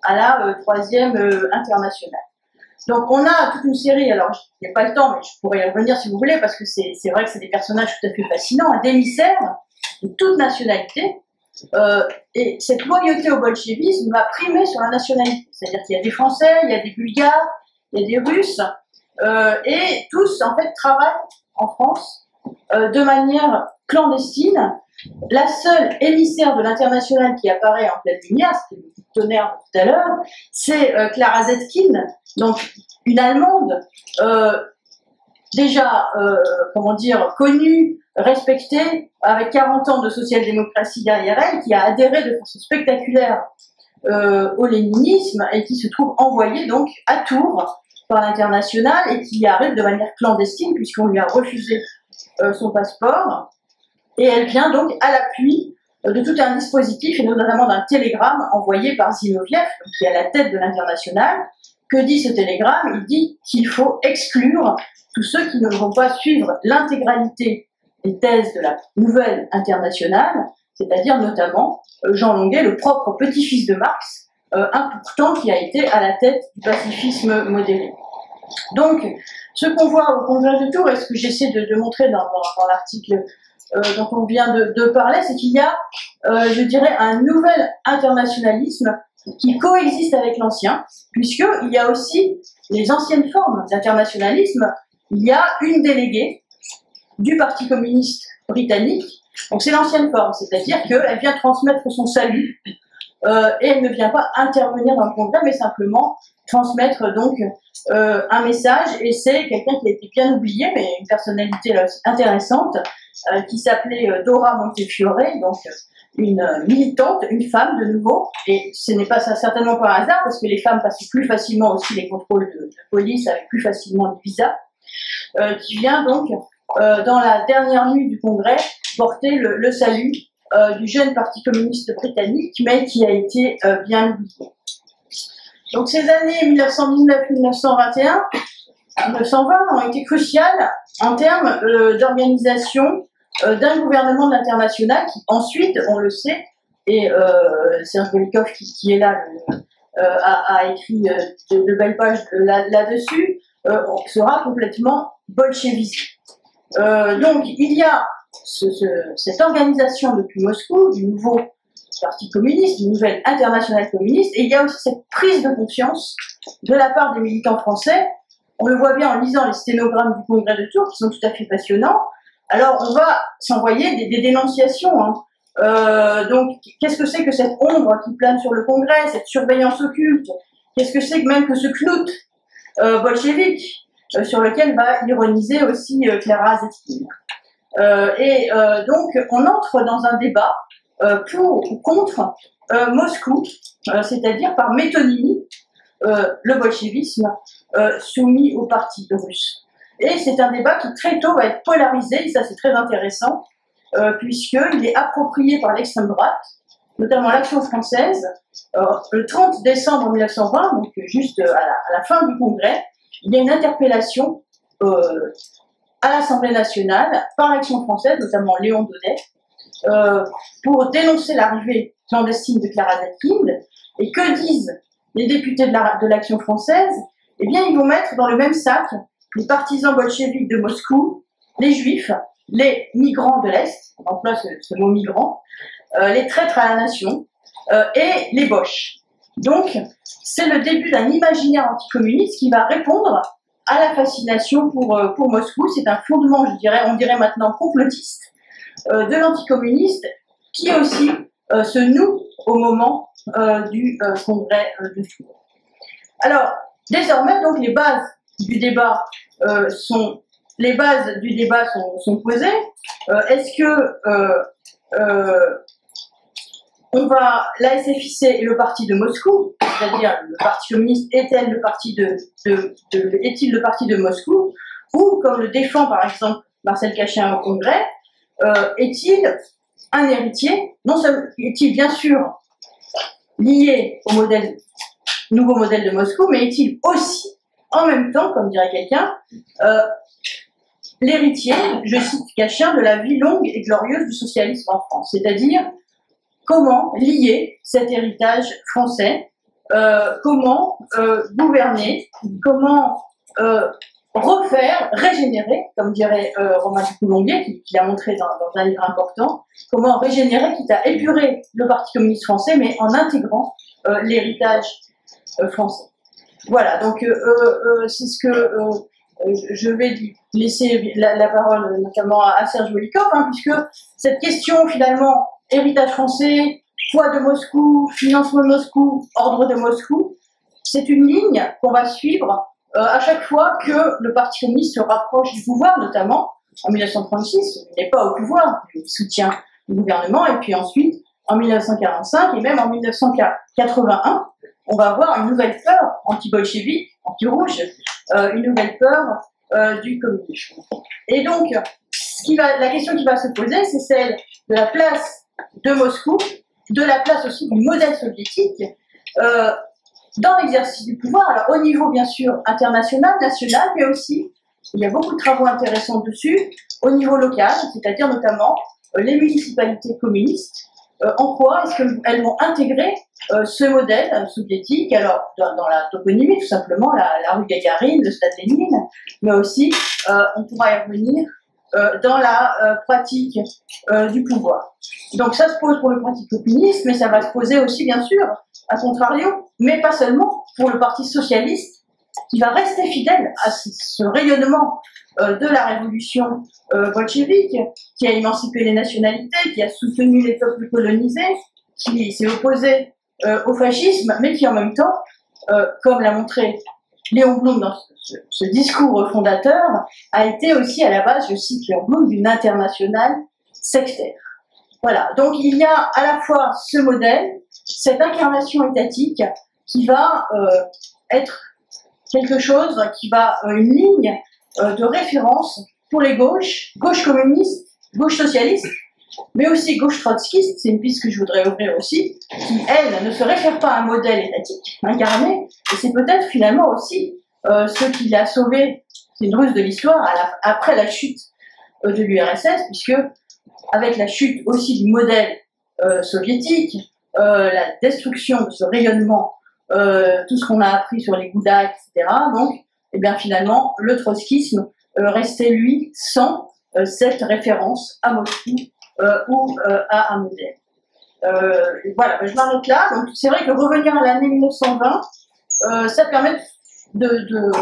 à la euh, troisième euh, internationale. Donc on a toute une série, alors je n'ai pas le temps, mais je pourrais y revenir si vous voulez, parce que c'est vrai que c'est des personnages tout à fait fascinants, hein, d'émissaires de toute nationalité, euh, et cette loyauté au bolchevisme va primer sur la nationalité, c'est-à-dire qu'il y a des Français, il y a des Bulgares, il y a des Russes, euh, et tous en fait travaillent en France euh, de manière clandestine. La seule émissaire de l'international qui apparaît en pleine lumière, c'était le petit tonnerre tout à l'heure, c'est euh, Clara Zetkin, donc une Allemande euh, déjà, euh, comment dire, connue, respectée, avec quarante ans de social-démocratie derrière elle, qui a adhéré de façon spectaculaire euh, au léninisme et qui se trouve envoyée donc à Tours par l'international et qui y arrive de manière clandestine puisqu'on lui a refusé euh, son passeport. Et elle vient donc à l'appui de tout un dispositif, et notamment d'un télégramme envoyé par Zinoviev, qui est à la tête de l'international. Que dit ce télégramme? Il dit qu'il faut exclure tous ceux qui ne vont pas suivre l'intégralité des thèses de la nouvelle internationale, c'est-à-dire notamment Jean Longuet, le propre petit-fils de Marx, un pourtant qui a été à la tête du pacifisme modéré. Donc, ce qu'on voit au Congrès de Tours, et ce que j'essaie de, de montrer dans, dans, dans l'article Euh, dont on vient de, de parler, c'est qu'il y a, euh, je dirais, un nouvel internationalisme qui coexiste avec l'ancien, puisqu'il y a aussi les anciennes formes d'internationalisme. Il y a une déléguée du Parti communiste britannique, donc c'est l'ancienne forme, c'est-à-dire qu'elle vient transmettre son salut, euh, et elle ne vient pas intervenir dans le congrès, mais simplement transmettre donc euh, un message, et c'est quelqu'un qui a été bien oublié, mais une personnalité là, intéressante, Euh, qui s'appelait euh, Dora Montefiore, donc euh, une euh, militante, une femme de nouveau, et ce n'est pas ça, certainement pas un hasard, parce que les femmes passent plus facilement aussi les contrôles de, de police, avec plus facilement des visas, euh, qui vient donc, euh, dans la dernière nuit du Congrès, porter le, le salut euh, du jeune Parti communiste britannique, mais qui a été euh, bien oublié. Donc ces années mille neuf cent dix-neuf mille neuf cent vingt et un mille neuf cent vingt ont été cruciales en termes euh, d'organisation euh, d'un gouvernement de l'Internationale qui ensuite, on le sait, et euh, Serge Wolikow qui, qui est là, euh, a, a écrit euh, de, de belles pages là, là-dessus, euh, sera complètement bolchevique. Euh, donc il y a ce, ce, cette organisation depuis Moscou, du nouveau Parti communiste, une nouvelle Internationale communiste, et il y a aussi cette prise de conscience de la part des militants français. On le voit bien en lisant les sténogrammes du Congrès de Tours, qui sont tout à fait passionnants. Alors, on va s'envoyer des, des dénonciations. Hein. Euh, donc, qu'est-ce que c'est que cette ombre qui plane sur le Congrès, cette surveillance occulte? Qu'est-ce que c'est que même que ce clout euh, bolchevique, euh, sur lequel va ironiser aussi euh, Clara Zetkin. Euh, et euh, donc, on entre dans un débat Euh, pour ou contre euh, Moscou, euh, c'est-à-dire par métonymie, euh, le bolchevisme euh, soumis au parti russe. Et c'est un débat qui très tôt va être polarisé, et ça c'est très intéressant, euh, puisqu'il est approprié par l'extrême droite, notamment l'Action française. Euh, le trente décembre mille neuf cent vingt, donc juste à la, à la fin du Congrès, il y a une interpellation euh, à l'Assemblée nationale par l'Action française, notamment Léon Blum, Euh, pour dénoncer l'arrivée clandestine de Clara Zetkin. Et que disent les députés de l'Action française? Eh bien, ils vont mettre dans le même sac les partisans bolcheviques de Moscou, les juifs, les migrants de l'Est, en place ce, ce mot migrant, euh, les traîtres à la nation, euh, et les boches. Donc, c'est le début d'un imaginaire anticommuniste qui va répondre à la fascination pour, euh, pour Moscou. C'est un fondement, je dirais, on dirait maintenant complotiste, Euh, de l'anticommuniste qui aussi euh, se noue au moment euh, du euh, Congrès euh, de Tours. Alors, désormais, donc, les bases du débat euh, sont, les bases du débat sont, sont posées. Euh, Est-ce que euh, euh, on va, la S F I C est le parti de Moscou, c'est-à-dire le Parti communiste est-il le parti de, de, de, est-il le parti de Moscou, ou comme le défend par exemple Marcel Cachin au Congrès, Euh, est-il un héritier? Non seulement est-il bien sûr lié au modèle, nouveau modèle de Moscou, mais est-il aussi, en même temps, comme dirait quelqu'un, euh, l'héritier, je cite Cachin, de la vie longue et glorieuse du socialisme en France? C'est-à-dire, comment lier cet héritage français, euh, comment euh, gouverner, comment Euh, refaire, régénérer, comme dirait euh, Romain Ducoulombier, qui, qui l'a montré dans, dans un livre important, comment régénérer, quitte à épurer le Parti communiste français, mais en intégrant euh, l'héritage euh, français. Voilà, donc euh, euh, c'est ce que euh, je vais laisser la, la parole notamment à, à Serge Wolikow, hein, puisque cette question finalement, héritage français, poids de Moscou, financement de Moscou, ordre de Moscou, c'est une ligne qu'on va suivre Euh, à chaque fois que le Parti communiste se rapproche du pouvoir, notamment en mille neuf cent trente-six, il n'est pas au pouvoir, il soutient le gouvernement, et puis ensuite en mille neuf cent quarante-cinq et même en mille neuf cent quatre-vingt-un, on va avoir une nouvelle peur anti-bolchevique, anti-rouge, euh, une nouvelle peur euh, du communisme. Et donc, ce qui va, la question qui va se poser, c'est celle de la place de Moscou, de la place aussi du modèle soviétique, euh, dans l'exercice du pouvoir, alors au niveau bien sûr international, national, mais aussi, il y a beaucoup de travaux intéressants dessus, au niveau local, c'est-à-dire notamment euh, les municipalités communistes, euh, en quoi est-ce qu'elles vont intégrer euh, ce modèle euh, soviétique, alors dans, dans la toponymie tout simplement, la, la rue Gagarine, le stade Lénine, mais aussi, euh, on pourra y revenir, euh, dans la euh, pratique euh, du pouvoir. Donc ça se pose pour le pratique communiste, mais ça va se poser aussi bien sûr, à contrario, mais pas seulement, pour le Parti socialiste, qui va rester fidèle à ce rayonnement euh, de la révolution euh, bolchevique, qui a émancipé les nationalités, qui a soutenu les peuples colonisés, qui s'est opposé euh, au fascisme, mais qui en même temps, euh, comme l'a montré Léon Blum dans ce, ce discours fondateur, a été aussi à la base, je cite Léon Blum, d'une internationale sectaire. Voilà, donc il y a à la fois ce modèle, cette incarnation étatique qui va euh, être quelque chose, qui va euh, une ligne euh, de référence pour les gauches, gauche communiste, gauche socialiste, mais aussi gauche trotskiste, c'est une piste que je voudrais ouvrir aussi, qui, elle, ne se réfère pas à un modèle étatique incarné, et c'est peut-être finalement aussi euh, ce qui l'a sauvé, c'est une ruse de l'histoire, après la chute euh, de l'U R S S, puisque avec la chute aussi du modèle euh, soviétique, euh, la destruction de ce rayonnement, euh, tout ce qu'on a appris sur les goudags, et cetera. Donc, eh bien, finalement, le trotskisme euh, restait, lui, sans euh, cette référence à Moscou euh, ou euh, à un modèle. Euh, voilà, je m'arrête là. Donc, c'est vrai que revenir à l'année mille neuf cent vingt, euh, ça permet de, de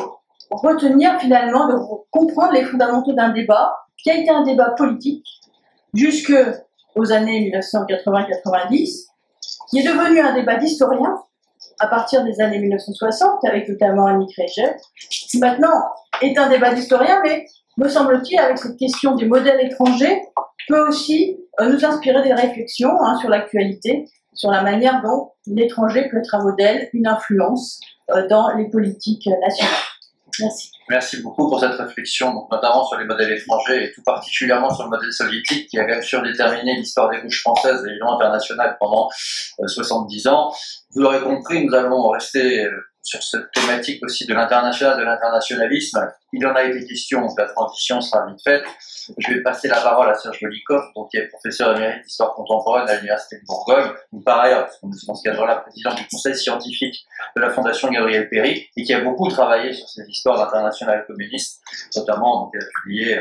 retenir finalement, de comprendre les fondamentaux d'un débat qui a été un débat politique jusqu'aux années mille neuf cent quatre-vingts quatre-vingt-dix, qui est devenu un débat d'historien à partir des années mille neuf cent soixante, avec notamment Annick Régel, qui maintenant est un débat d'historien, mais me semble-t-il, avec cette question des modèles étrangers, peut aussi euh, nous inspirer des réflexions hein, sur l'actualité, sur la manière dont l'étranger peut être un modèle, une influence euh, dans les politiques nationales. Merci. Merci beaucoup pour cette réflexion, donc, notamment sur les modèles étrangers et tout particulièrement sur le modèle soviétique qui a quand même surdéterminé l'histoire des gauches françaises et l'Union internationale pendant euh, soixante-dix ans. Vous l'aurez compris, nous allons rester euh, sur cette thématique aussi de l'international, de l'internationalisme. Il en a été question, la transition sera vite faite. Je vais passer la parole à Serge Wolikow, donc qui est professeur émérite d'histoire contemporaine à l'Université de Bourgogne, ou par ailleurs, dans ce cadre-là, président du conseil scientifique de la Fondation Gabriel Péry, et qui a beaucoup travaillé sur ces histoires internationales communistes, notamment, donc, liées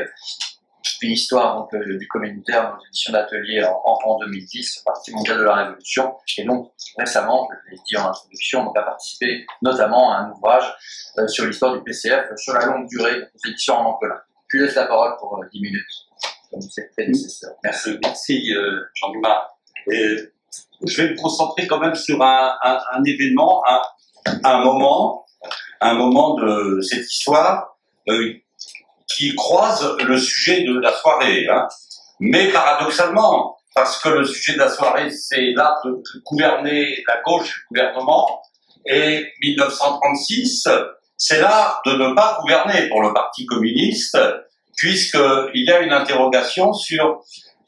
une histoire donc, euh, du communautaire aux éditions d'atelier en, en deux mille dix, Parti mondial de la Révolution, et donc récemment, je l'ai dit en introduction, donc, a participé notamment à un ouvrage euh, sur l'histoire du P C F euh, sur la longue durée aux éditions Armand Colin. Je lui laisse la parole pour euh, dix minutes, comme ses prédécesseurs. Merci. Merci euh, Jean-Dumas. Je vais me concentrer quand même sur un, un, un événement, un, un moment, un moment de cette histoire, euh, qui croise le sujet de la soirée. Hein. Mais paradoxalement, parce que le sujet de la soirée, c'est l'art de gouverner la gauche et le gouvernement, et mille neuf cent trente-six, c'est l'art de ne pas gouverner pour le Parti communiste, puisqu'il y a une interrogation sur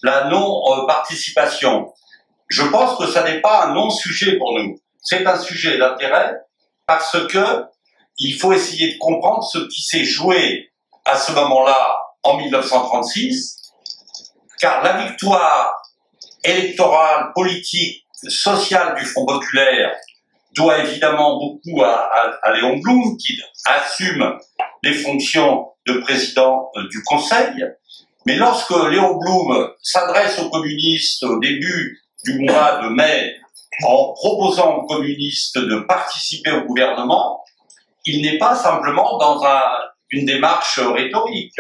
la non-participation. Je pense que ça n'est pas un non-sujet pour nous. C'est un sujet d'intérêt, parce que il faut essayer de comprendre ce qui s'est joué à ce moment-là, en mille neuf cent trente-six, car la victoire électorale, politique, sociale du Front populaire doit évidemment beaucoup à, à, à Léon Blum, qui assume les fonctions de président euh, du Conseil. Mais lorsque Léon Blum s'adresse aux communistes au début du mois de mai, en proposant aux communistes de participer au gouvernement, il n'est pas simplement dans un... une démarche rhétorique.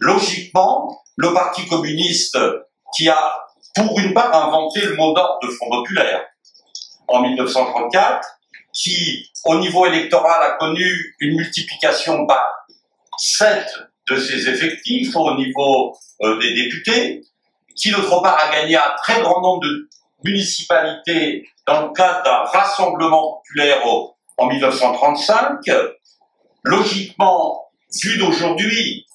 Logiquement, le Parti communiste, qui a pour une part inventé le mot d'ordre de Front populaire en mille neuf cent trente-quatre, qui au niveau électoral a connu une multiplication par sept de ses effectifs au niveau euh, des députés, qui d'autre part a gagné un très grand nombre de municipalités dans le cadre d'un rassemblement populaire en mille neuf cent trente-cinq, logiquement, vu d'aujourd'hui,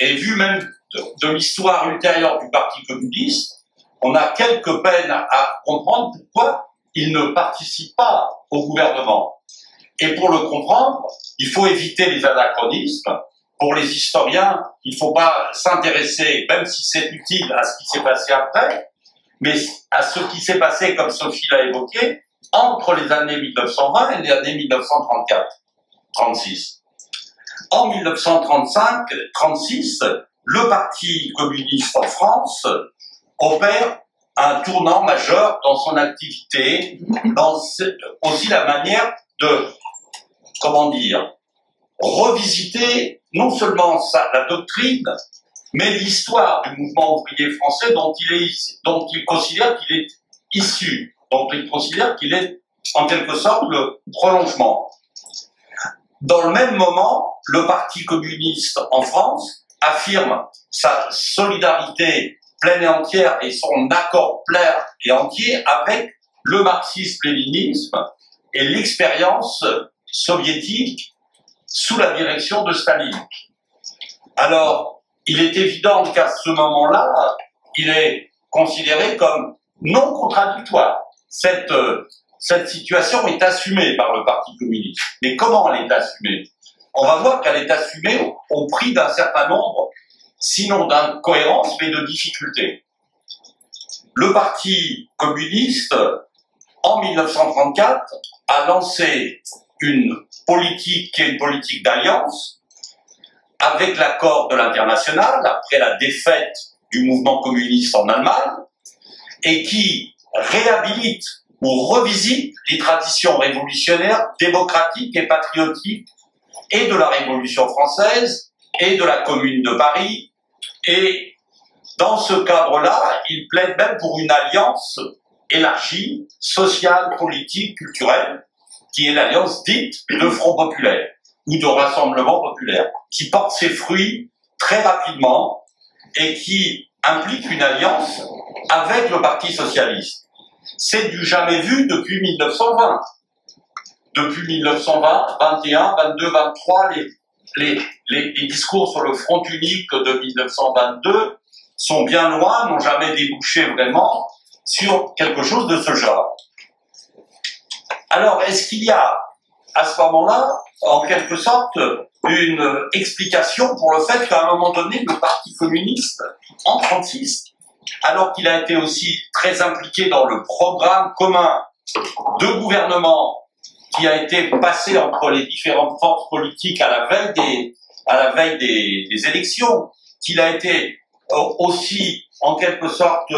et vu même de, de l'histoire ultérieure du Parti communiste, on a quelque peine à comprendre pourquoi il ne participe pas au gouvernement. Et pour le comprendre, il faut éviter les anachronismes. Pour les historiens, il ne faut pas s'intéresser, même si c'est utile, à ce qui s'est passé après, mais à ce qui s'est passé, comme Sophie l'a évoqué, entre les années mille neuf cent vingt et les années mille neuf cent trente-quatre trente-six. En mille neuf cent trente-cinq trente-six, le Parti communiste en France opère un tournant majeur dans son activité, dans aussi la manière de, comment dire, revisiter non seulement sa, la doctrine, mais l'histoire du mouvement ouvrier français dont il, est, dont il considère qu'il est issu, dont il considère qu'il est en quelque sorte le prolongement. Dans le même moment, le Parti communiste en France affirme sa solidarité pleine et entière et son accord plein et entier avec le marxisme-léninisme et l'expérience soviétique sous la direction de Staline. Alors, il est évident qu'à ce moment-là, il est considéré comme non contradictoire. Cette Cette situation est assumée par le Parti communiste. Mais comment elle est assumée? On va voir qu'elle est assumée au prix d'un certain nombre, sinon d'incohérences, mais de difficultés. Le Parti communiste, en mille neuf cent trente-quatre, a lancé une politique qui est une politique d'alliance avec l'accord de l'Internationale, après la défaite du mouvement communiste en Allemagne, et qui réhabilite ou revisite les traditions révolutionnaires, démocratiques et patriotiques, et de la Révolution française, et de la Commune de Paris. Et dans ce cadre-là, il plaide même pour une alliance élargie, sociale, politique, culturelle, qui est l'alliance dite de Front populaire, ou de Rassemblement populaire, qui porte ses fruits très rapidement et qui implique une alliance avec le Parti socialiste. C'est du jamais vu depuis mille neuf cent vingt. Depuis mille neuf cent vingt, vingt et un, vingt-deux, vingt-trois, les, les, les, les discours sur le Front unique de mille neuf cent vingt-deux sont bien loin, n'ont jamais débouché vraiment sur quelque chose de ce genre. Alors, est-ce qu'il y a, à ce moment-là, en quelque sorte, une explication pour le fait qu'à un moment donné, le Parti communiste, en mille neuf cent trente-six, alors qu'il a été aussi très impliqué dans le programme commun de gouvernement qui a été passé entre les différentes forces politiques à la veille des, à la veille des, des élections, qu'il a été aussi, en quelque sorte,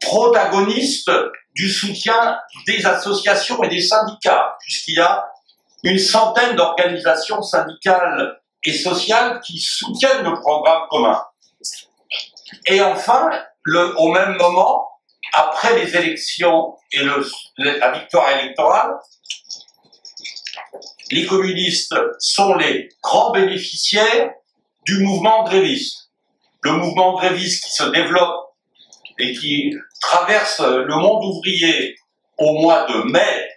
protagoniste du soutien des associations et des syndicats, puisqu'il y a une centaine d'organisations syndicales et sociales qui soutiennent le programme commun. Et enfin, le, au même moment, après les élections et le, la victoire électorale, les communistes sont les grands bénéficiaires du mouvement gréviste. Le mouvement gréviste qui se développe et qui traverse le monde ouvrier au mois de mai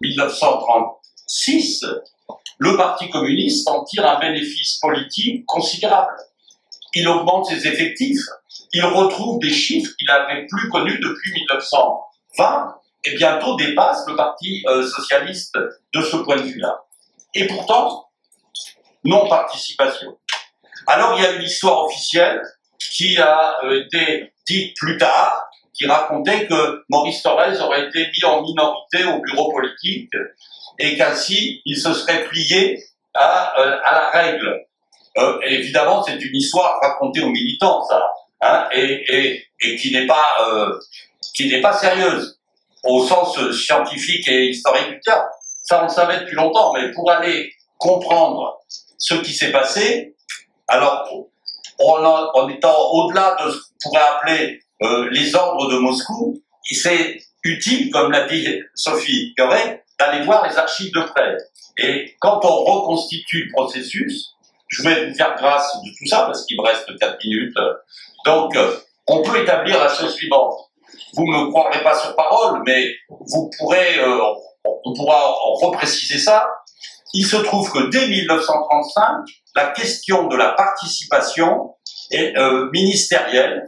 mille neuf cent trente-six, le Parti communiste en tire un bénéfice politique considérable. Il augmente ses effectifs, il retrouve des chiffres qu'il n'avait plus connus depuis mille neuf cent vingt et bientôt dépasse le Parti euh, socialiste de ce point de vue-là. Et pourtant, non-participation. Alors il y a une histoire officielle qui a été dite plus tard, qui racontait que Maurice Thorez aurait été mis en minorité au bureau politique et qu'ainsi il se serait plié à, euh, à la règle. Euh, évidemment, c'est une histoire racontée aux militants, ça, hein, et, et, et qui n'est pas, euh, qui n'est pas sérieuse au sens scientifique et historique du terme. Ça, on le savait depuis longtemps, mais pour aller comprendre ce qui s'est passé, alors en, en étant au-delà de ce qu'on pourrait appeler euh, les ordres de Moscou, c'est utile, comme l'a dit Sophie Cœuré, d'aller voir les archives de près. Et quand on reconstitue le processus, je vais vous faire grâce de tout ça, parce qu'il me reste quatre minutes. Donc, on peut établir la chose suivante. Vous ne me croirez pas sur parole, mais vous pourrez, euh, on pourra repréciser ça. Il se trouve que dès mille neuf cent trente-cinq, la question de la participation est, euh, ministérielle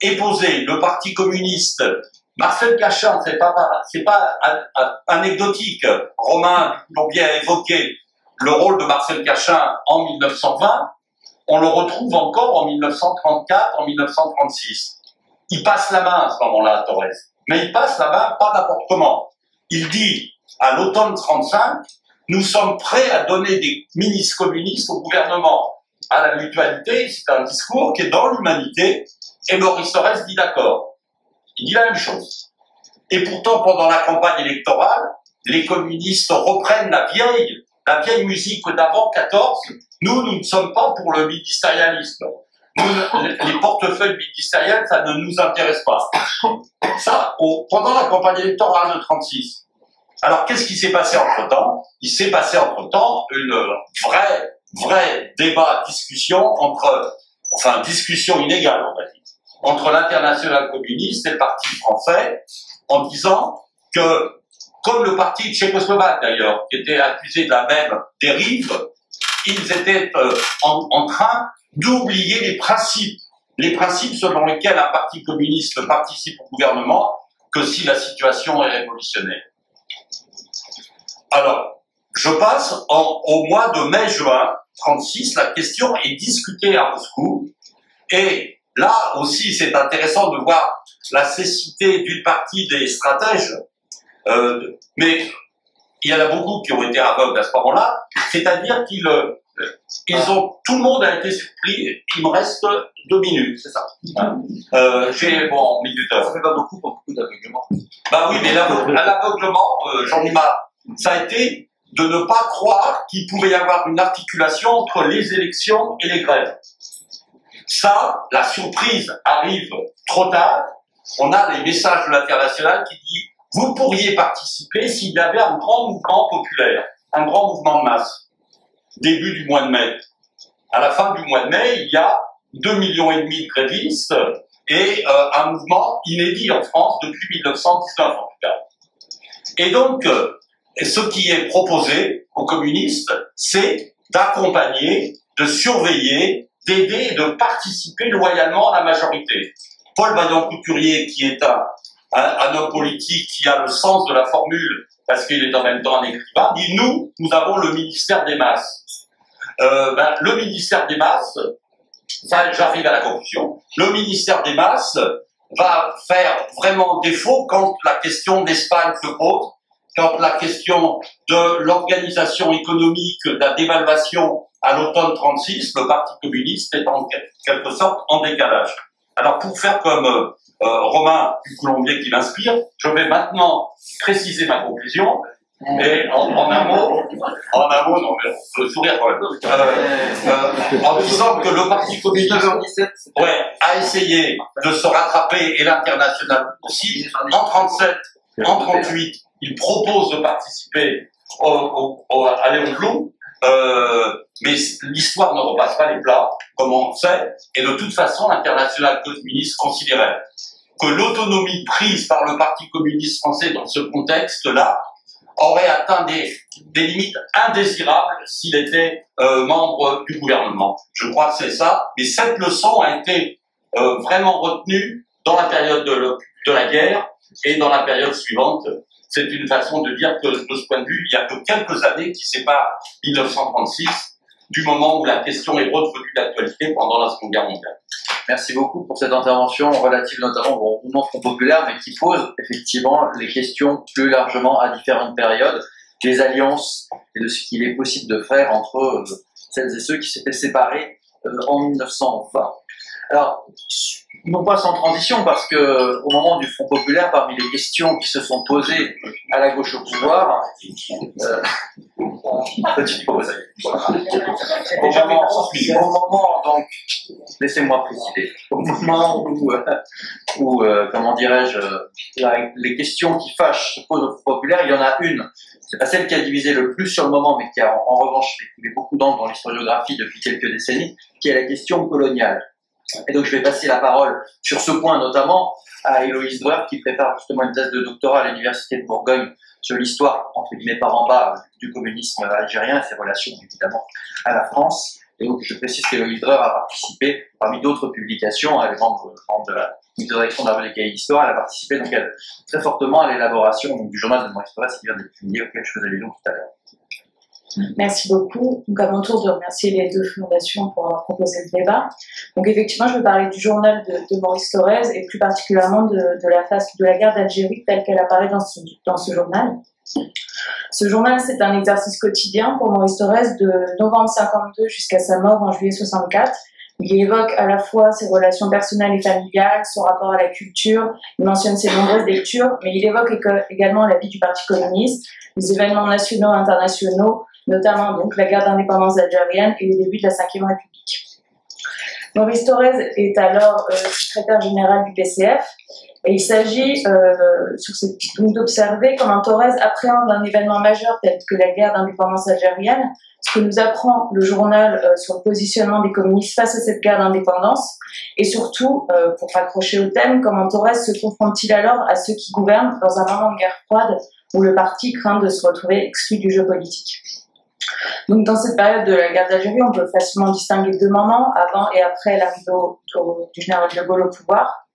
est posée. Le Parti communiste, Marcel Cachin, c'est pas, c'est pas a, a, anecdotique. Romain Ducoulombier a évoqué le rôle de Marcel Cachin en mille neuf cent vingt, on le retrouve encore en mille neuf cent trente-quatre, en mille neuf cent trente-six. Il passe la main à ce moment-là à Thorez, mais il passe la main pas n'importe comment. Il dit à l'automne trente-cinq, nous sommes prêts à donner des ministres communistes au gouvernement, à la mutualité, c'est un discours qui est dans l'humanité, et Maurice Thorez dit d'accord. Il dit la même chose. Et pourtant, pendant la campagne électorale, les communistes reprennent la vieille La vieille musique d'avant quatorze, nous, nous ne sommes pas pour le ministérialisme. Nous, les portefeuilles ministériels, ça ne nous intéresse pas. Ça, on, pendant la campagne électorale de trente-six. Alors, qu'est-ce qui s'est passé entre-temps? Il s'est passé entre-temps une vraie, vraie débat, discussion entre, enfin, discussion inégale, on va dire, entre l'Internationale communiste et le Parti français, en disant que, comme le parti tchécoslovaque d'ailleurs, qui était accusé de la même dérive, ils étaient euh, en, en train d'oublier les principes, les principes selon lesquels un parti communiste participe au gouvernement que si la situation est révolutionnaire. Alors, je passe en, au mois de mai-juin trente-six, la question est discutée à Moscou et Là aussi, c'est intéressant de voir la cécité d'une partie des stratèges, euh, mais il y en a beaucoup qui ont été aveugles à ce moment-là, c'est-à-dire qu'ils ils ont, tout le monde a été surpris. Il me reste deux minutes, c'est ça. Euh, J'ai, bon, minute. Ça fait pas beaucoup pour beaucoup d'aveuglement. Bah oui, mais l'aveuglement, euh, j'en ai marre, ça a été de ne pas croire qu'il pouvait y avoir une articulation entre les élections et les grèves. Ça, la surprise arrive trop tard. On a les messages de l'international qui disent « Vous pourriez participer s'il y avait un grand mouvement populaire, un grand mouvement de masse. » Début du mois de mai. À la fin du mois de mai, il y a deux millions et demi de grévistes et euh, un mouvement inédit en France depuis mille neuf cent dix-neuf en tout cas. Et donc, euh, ce qui est proposé aux communistes, c'est d'accompagner, de surveiller, d'aider et de participer loyalement à la majorité. Paul Vaillant-Couturier, qui est un, un, un homme politique qui a le sens de la formule, parce qu'il est en même temps un écrivain, dit « Nous, nous avons le ministère des masses. Euh, » ben, le ministère des masses, ça j'arrive à la conclusion, le ministère des masses va faire vraiment défaut quand la question d'Espagne se pose, quand la question de l'organisation économique, de la dévaluation à l'automne trente-six, le Parti communiste est en quelque sorte en décalage. Alors pour faire comme euh, Romain Ducoulombier qui m'inspire, je vais maintenant préciser ma conclusion, et en, en un mot, en un mot, non mais le sourire quand même, euh, euh, en disant que le Parti communiste ouais, a essayé de se rattraper, et l'International aussi, en trente-sept, en trente-huit, il propose de participer au, au, au, à Léon Blum, euh, mais l'histoire ne repasse pas les plats, comme on sait, et de toute façon, l'Internationale communiste considérait que l'autonomie prise par le Parti communiste français dans ce contexte-là aurait atteint des, des limites indésirables s'il était euh, membre du gouvernement. Je crois que c'est ça, mais cette leçon a été euh, vraiment retenue dans la période de, le, de la guerre et dans la période suivante. C'est une façon de dire que, de ce point de vue, il n'y a que quelques années qui séparent mille neuf cent trente-six du moment où la question est redevenue d'actualité pendant la Seconde Guerre mondiale. Merci beaucoup pour cette intervention relative notamment au mouvement Front populaire, mais qui pose effectivement les questions plus largement à différentes périodes, des alliances et de ce qu'il est possible de faire entre celles et ceux qui s'étaient séparés en mille neuf cent vingt. Alors, non pas sans transition, parce que au moment du Front populaire, parmi les questions qui se sont posées à la gauche au pouvoir, euh, petite pause. Au moment, au moment donc, laissez-moi préciser. Au moment où, euh, où euh, comment dirais-je, les questions qui fâchent se posent au Front populaire, il y en a une. C'est pas celle qui a divisé le plus sur le moment, mais qui a en, en revanche fait beaucoup d'angles dans l'historiographie depuis quelques décennies, qui est la question coloniale. Et donc je vais passer la parole sur ce point notamment à Héloïse Douard qui prépare justement une thèse de doctorat à l'université de Bourgogne sur l'histoire, entre guillemets par en bas, du communisme algérien et ses relations évidemment à la France. Et donc je précise qu'Héloïse Douard a participé, parmi d'autres publications, elle est membre de la direction de la Cahiers Jaurès, elle a participé donc elle, très fortement à l'élaboration du journal de Maurice Thorez qui vient d'être publié, auquel je faisais allusion tout à l'heure. Merci beaucoup. Donc, à mon tour de remercier les deux fondations pour avoir proposé le débat. Donc, effectivement, je vais parler du journal de, de Maurice Thorez et plus particulièrement de, de la face de la guerre d'Algérie telle qu'elle apparaît dans ce, dans ce journal. Ce journal, c'est un exercice quotidien pour Maurice Thorez de novembre cinquante-deux jusqu'à sa mort en juillet soixante-quatre. Il évoque à la fois ses relations personnelles et familiales, son rapport à la culture, il mentionne ses nombreuses lectures, mais il évoque également la vie du Parti communiste, les événements nationaux et internationaux, notamment donc la guerre d'indépendance algérienne et le début de la cinquième République. Maurice Thorez est alors euh, secrétaire général du P C F et il s'agit euh, d'observer comment Thorez appréhende un événement majeur tel que la guerre d'indépendance algérienne, ce que nous apprend le journal euh, sur le positionnement des communistes face à cette guerre d'indépendance et surtout, euh, pour raccrocher au thème, comment Thorez se confronte-t-il alors à ceux qui gouvernent dans un moment de guerre froide où le parti craint de se retrouver exclu du jeu politique. Donc dans cette période de la guerre d'Algérie, on peut facilement distinguer deux moments, avant et après l'arrivée du général de Gaulle au pouvoir.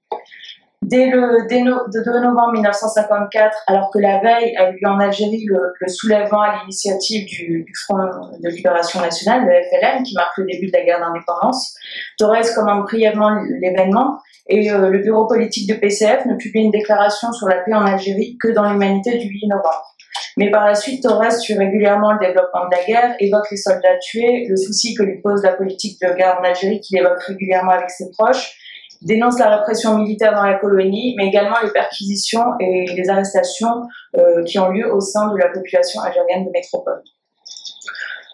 Dès le dès no, de deux novembre mille neuf cent cinquante-quatre, alors que la veille a eu lieu en Algérie le, le soulèvement à l'initiative du, du Front de Libération Nationale, le F L N, qui marque le début de la guerre d'indépendance, Thorez commande brièvement l'événement et euh, le bureau politique de P C F ne publie une déclaration sur la paix en Algérie que dans l'Humanité du huit novembre. Mais par la suite, Thorez suit régulièrement le développement de la guerre, évoque les soldats tués, le souci que lui pose la politique de guerre en Algérie qu'il évoque régulièrement avec ses proches, dénonce la répression militaire dans la colonie, mais également les perquisitions et les arrestations euh, qui ont lieu au sein de la population algérienne de métropole.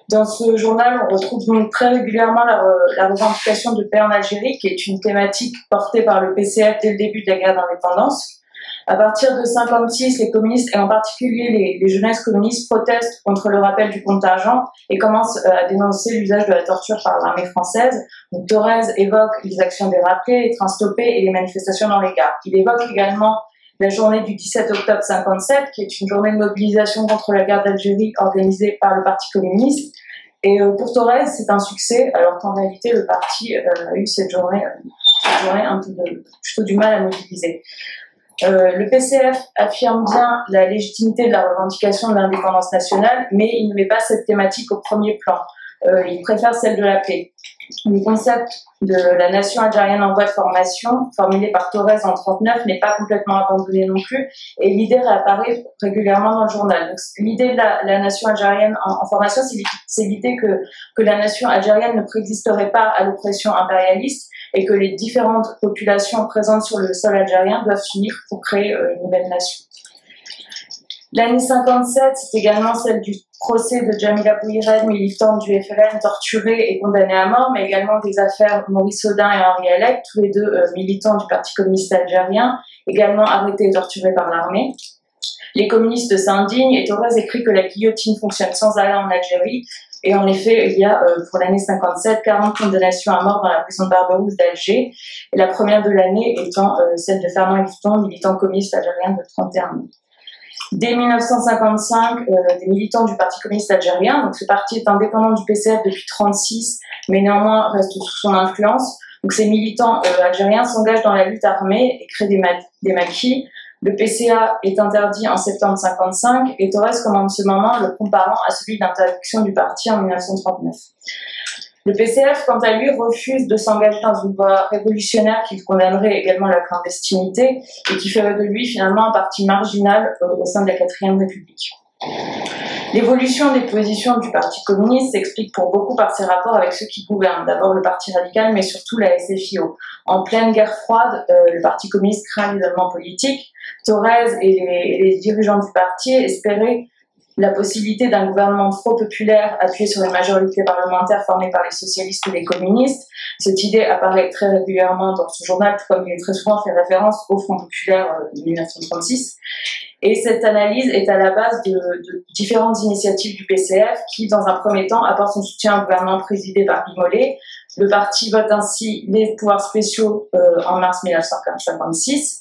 Dans ce journal, on retrouve donc très régulièrement la, la revendication de paix en Algérie, qui est une thématique portée par le P C F dès le début de la guerre d'indépendance. À partir de mille neuf cent cinquante-six, les communistes, et en particulier les, les jeunesses communistes, protestent contre le rappel du contingent et commencent à dénoncer l'usage de la torture par l'armée française. Donc, Thorez évoque les actions des rappelés, les trains stoppés et les manifestations dans les gares. Il évoque également la journée du dix-sept octobre mille neuf cent cinquante-sept, qui est une journée de mobilisation contre la guerre d'Algérie organisée par le Parti communiste. Et pour Thorez, c'est un succès, alors qu'en réalité, le parti a eu cette journée, cette journée un peu de, plutôt du mal à mobiliser. Euh, le P C F affirme bien la légitimité de la revendication de l'indépendance nationale, mais il ne met pas cette thématique au premier plan. Euh, il préfère celle de la paix. Le concept de la nation algérienne en voie de formation, formulé par Thorez en mille neuf cent trente-neuf, n'est pas complètement abandonné non plus, et l'idée réapparaît régulièrement dans le journal. L'idée de la, la nation algérienne en, en formation, c'est l'idée que, que la nation algérienne ne préexisterait pas à l'oppression impérialiste, et que les différentes populations présentes sur le sol algérien doivent s'unir pour créer une nouvelle nation. L'année cinquante-sept, c'est également celle du procès de Jamila Bouhired, militante du F L N, torturée et condamnée à mort, mais également des affaires Maurice Audin et Henri Alec, tous les deux euh, militants du Parti communiste algérien, également arrêtés et torturés par l'armée. Les communistes s'indignent et Thorez écrit que la guillotine fonctionne sans arrêt en Algérie. Et en effet, il y a, euh, pour l'année cinquante-sept, quarante condamnations à mort dans la prison de Barberousse d'Alger, et la première de l'année étant euh, celle de Fernand Yveton, militant communiste algérien de trente et un ans. Dès mille neuf cent cinquante-cinq, euh, des militants du Parti communiste algérien, donc ce parti est indépendant du P C F depuis mille neuf cent trente-six, mais néanmoins reste sous son influence, donc ces militants euh, algériens s'engagent dans la lutte armée et créent des, ma des maquis. Le P C A est interdit en septembre mille neuf cent cinquante-cinq et Thorez commande ce moment le comparant à celui d'interdiction du parti en mille neuf cent trente-neuf. Le P C F, quant à lui, refuse de s'engager dans une voie révolutionnaire qui condamnerait également la clandestinité et qui ferait de lui finalement un parti marginal au sein de la quatrième République. L'évolution des positions du Parti communiste s'explique pour beaucoup par ses rapports avec ceux qui gouvernent, d'abord le Parti radical, mais surtout la S F I O. En pleine guerre froide, euh, le Parti communiste craint l'isolement politique. Thorez et les, les dirigeants du parti espéraient la possibilité d'un gouvernement pro-populaire appuyé sur une majorité parlementaire formée par les socialistes et les communistes. Cette idée apparaît très régulièrement dans ce journal, comme il est très souvent fait référence au Front populaire de mille neuf cent trente-six. Et cette analyse est à la base de, de différentes initiatives du P C F qui, dans un premier temps, apporte son soutien au gouvernement présidé par Guimolet. Le parti vote ainsi les pouvoirs spéciaux euh, en mars mille neuf cent cinquante-six.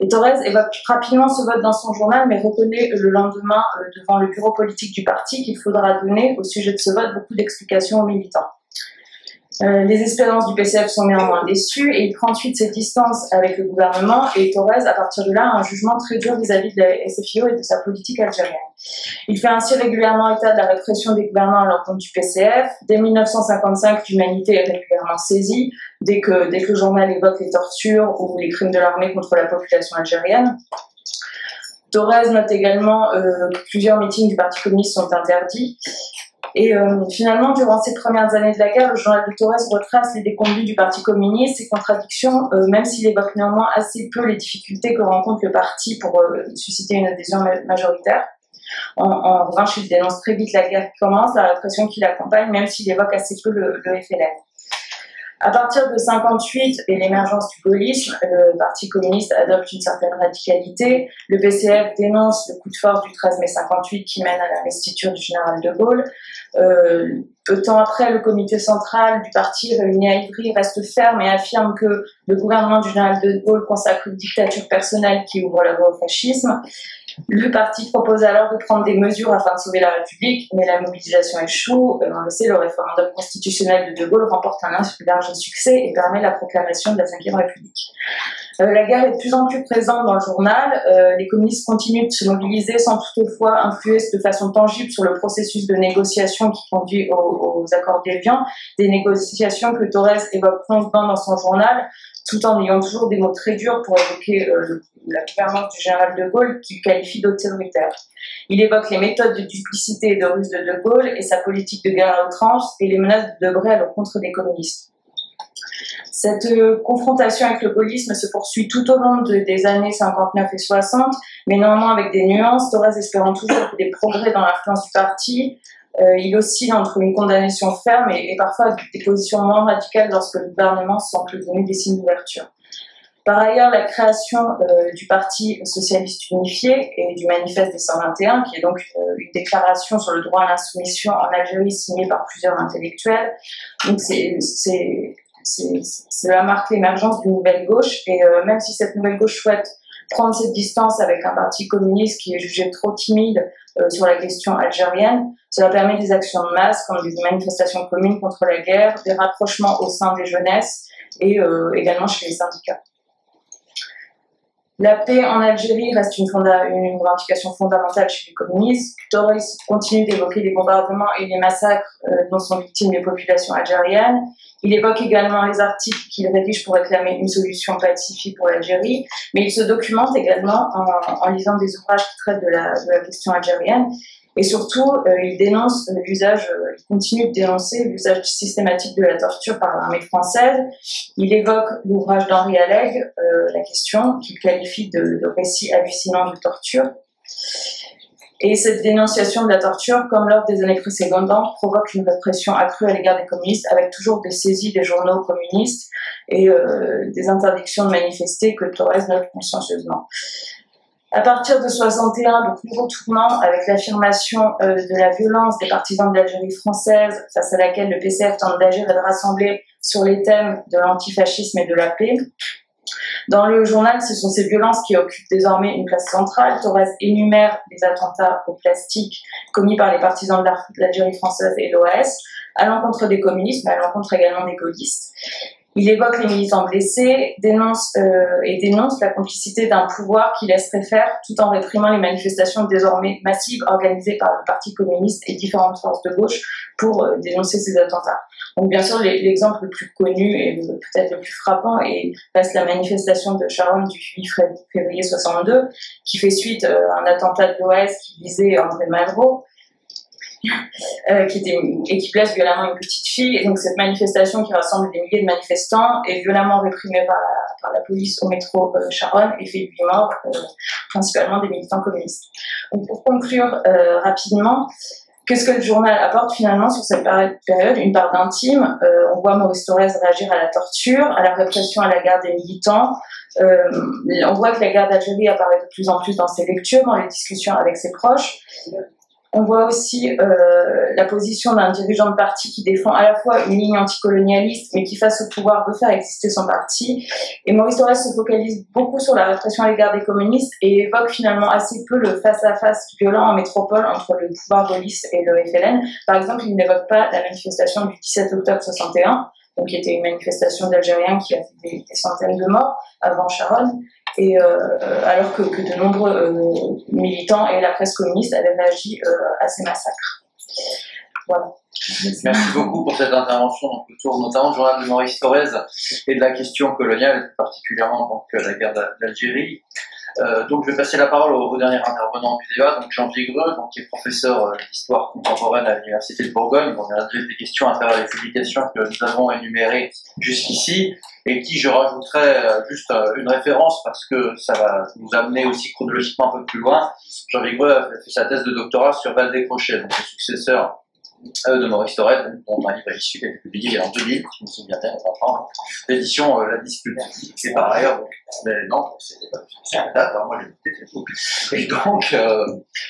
Et Thorez évoque rapidement ce vote dans son journal, mais reconnaît le lendemain euh, devant le bureau politique du parti qu'il faudra donner au sujet de ce vote beaucoup d'explications aux militants. Euh, les espérances du P C F sont néanmoins déçues et il prend ensuite ses distances avec le gouvernement et Thorez, à partir de là, a un jugement très dur vis-à-vis de la S F I O et de sa politique algérienne. Il fait ainsi régulièrement état de la répression des gouvernants à l'encontre du P C F. Dès mille neuf cent cinquante-cinq, l'Humanité est régulièrement saisie, dès que, dès que le journal évoque les tortures ou les crimes de l'armée contre la population algérienne. Thorez note également euh, que plusieurs meetings du Parti communiste sont interdits. Et euh, finalement, durant ces premières années de la guerre, le journal de Thorez retrace les déconvenues du Parti communiste, ses contradictions, euh, même s'il évoque néanmoins assez peu les difficultés que rencontre le parti pour euh, susciter une adhésion majoritaire. En, en revanche, il dénonce très vite la guerre qui commence, la répression qui l'accompagne, même s'il évoque assez peu le, le F L N. À partir de mille neuf cent cinquante-huit et l'émergence du gaullisme, le Parti communiste adopte une certaine radicalité. Le P C F dénonce le coup de force du treize mai cinquante-huit qui mène à la investiture du général de Gaulle. Euh, peu de temps après, le comité central du parti réuni à Ivry reste ferme et affirme que le gouvernement du général de Gaulle consacre une dictature personnelle qui ouvre la voie au fascisme. Le parti propose alors de prendre des mesures afin de sauver la République, mais la mobilisation échoue. Comme on le sait, le référendum constitutionnel de De Gaulle remporte un large succès et permet la proclamation de la cinquième République. Euh, la guerre est de plus en plus présente dans le journal. Euh, les communistes continuent de se mobiliser sans toutefois influer de façon tangible sur le processus de négociation qui conduit aux, aux accords d'Évian, des négociations que Thorez évoque longuement dans son journal, tout en ayant toujours des mots très durs pour évoquer euh, la gouvernance du général de Gaulle, qu'il qualifie d'autoritaire. Il évoque les méthodes de duplicité et de ruse de de Gaulle et sa politique de guerre à outrance et les menaces de Debré à l'encontre des communistes. Cette euh, confrontation avec le gaullisme se poursuit tout au long de, des années cinquante-neuf et soixante, mais néanmoins avec des nuances, Thorez espérant toujours des progrès dans l'influence du parti. Euh, il oscille entre une condamnation ferme et, et parfois des positions moins radicales lorsque le gouvernement semble donner des signes d'ouverture. Par ailleurs, la création euh, du Parti socialiste unifié et du manifeste des cent vingt et un, qui est donc euh, une déclaration sur le droit à l'insoumission en Algérie signée par plusieurs intellectuels, donc c'est... Cela a marqué l'émergence d'une nouvelle gauche, et euh, même si cette nouvelle gauche souhaite prendre cette distance avec un parti communiste qui est jugé trop timide euh, sur la question algérienne, cela permet des actions de masse comme des manifestations communes contre la guerre, des rapprochements au sein des jeunesses et euh, également chez les syndicats. La paix en Algérie reste une, fonda, une revendication fondamentale chez les communistes. Thorez continue d'évoquer les bombardements et les massacres euh, dont sont victimes les populations algériennes. Il évoque également les articles qu'il rédige pour réclamer une solution pacifique pour l'Algérie, mais il se documente également en, en lisant des ouvrages qui traitent de la, de la question algérienne. Et surtout, euh, il dénonce l'usage, euh, il continue de dénoncer l'usage systématique de la torture par l'armée française. Il évoque l'ouvrage d'Henri Alleg, euh, La question, qu'il qualifie de, de récit hallucinant de torture. Et cette dénonciation de la torture, comme lors des années précédentes, provoque une répression accrue à l'égard des communistes, avec toujours des saisies des journaux communistes et euh, des interdictions de manifester que Thorez note consciencieusement. À partir de soixante et un, donc nouveau tournant avec l'affirmation euh, de la violence des partisans de l'Algérie française, face à laquelle le P C F tente d'agir et de rassembler sur les thèmes de l'antifascisme et de la paix. Dans le journal, ce sont ces violences qui occupent désormais une place centrale. Thorez énumère les attentats au plastique commis par les partisans de l'Algérie française et l'O A S, à l'encontre des communistes, mais à l'encontre également des gaullistes. Il évoque les militants blessés, dénonce euh, et dénonce la complicité d'un pouvoir qui laisserait faire tout en réprimant les manifestations désormais massives organisées par le Parti communiste et différentes forces de gauche pour euh, dénoncer ces attentats. Donc bien sûr, l'exemple le plus connu et peut-être le plus frappant est reste la manifestation de Charonne du huit février soixante-deux, qui fait suite euh, à un attentat de l'O A S qui visait André Malraux. Euh, qui était, et qui blesse violemment une petite fille. Et donc cette manifestation qui rassemble des milliers de manifestants est violemment réprimée par la, par la police au métro euh, Charonne et fait huit morts, euh, principalement des militants communistes. Donc pour conclure euh, rapidement, qu'est-ce que le journal apporte finalement sur cette période? Une part d'intime. Euh, on voit Maurice Thorez réagir à la torture, à la répression, à la guerre des militants. Euh, on voit que la guerre d'Algérie apparaît de plus en plus dans ses lectures, dans les discussions avec ses proches. On voit aussi euh, la position d'un dirigeant de parti qui défend à la fois une ligne anticolonialiste, mais qui, face au pouvoir, veut faire exister son parti. Et Maurice Thorez se focalise beaucoup sur la répression à l'égard des communistes et évoque finalement assez peu le face-à-face violent en métropole entre le pouvoir gaulliste et le F L N. Par exemple, il n'évoque pas la manifestation du dix-sept octobre soixante et un, donc qui était une manifestation d'Algériens qui a fait des, des centaines de morts avant Charonne. Et euh, alors que, que de nombreux euh, militants et la presse communiste avaient réagi euh, à ces massacres. Voilà. Merci beaucoup pour cette intervention autour notamment du journal de Maurice Thorez et de la question coloniale, particulièrement donc, la guerre d'Algérie. Euh, donc je vais passer la parole au, au dernier intervenant du débat, donc Jean Vigreux, donc, qui est professeur euh, d'histoire contemporaine à l'Université de Bourgogne. On a adressé des questions à travers les publications que nous avons énumérées jusqu'ici, et qui, je rajouterai euh, juste euh, une référence, parce que ça va nous amener aussi chronologiquement un peu plus loin. Jean Vigreux a fait sa thèse de doctorat sur Valdez-Crochet, donc le successeur euh, de Maurice Thorez, dont un livre est issu, qui a été publié en deux mille, je me souviens bien, enfin, l'édition euh, La Dispute. C'est par ailleurs, donc, mais non, c'était pas une date, alors moi j'ai noté, c'est tout. Et donc, euh,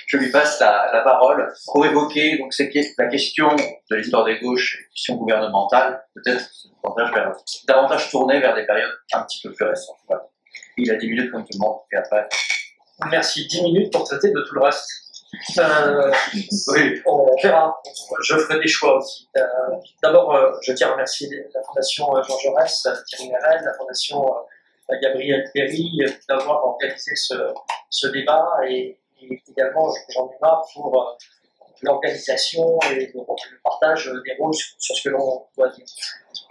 je lui passe la, la parole pour évoquer donc, cette, la question de l'histoire des gauches et la question gouvernementale, peut-être davantage tournée vers des périodes un petit peu plus récentes. Voilà. Il a dix minutes comme tout le monde, et après, vous remercie dix minutes pour traiter de tout le reste. Euh, oui. On verra, je ferai des choix aussi. Euh, D'abord, euh, je tiens à remercier la Fondation Jean Jaurès, Thierry Mérel, la Fondation euh, Gabriel Perry euh, d'avoir organisé ce, ce débat et, et également Jean Dumas pour euh, l'organisation et le, le partage des rôles sur, sur ce que l'on doit dire.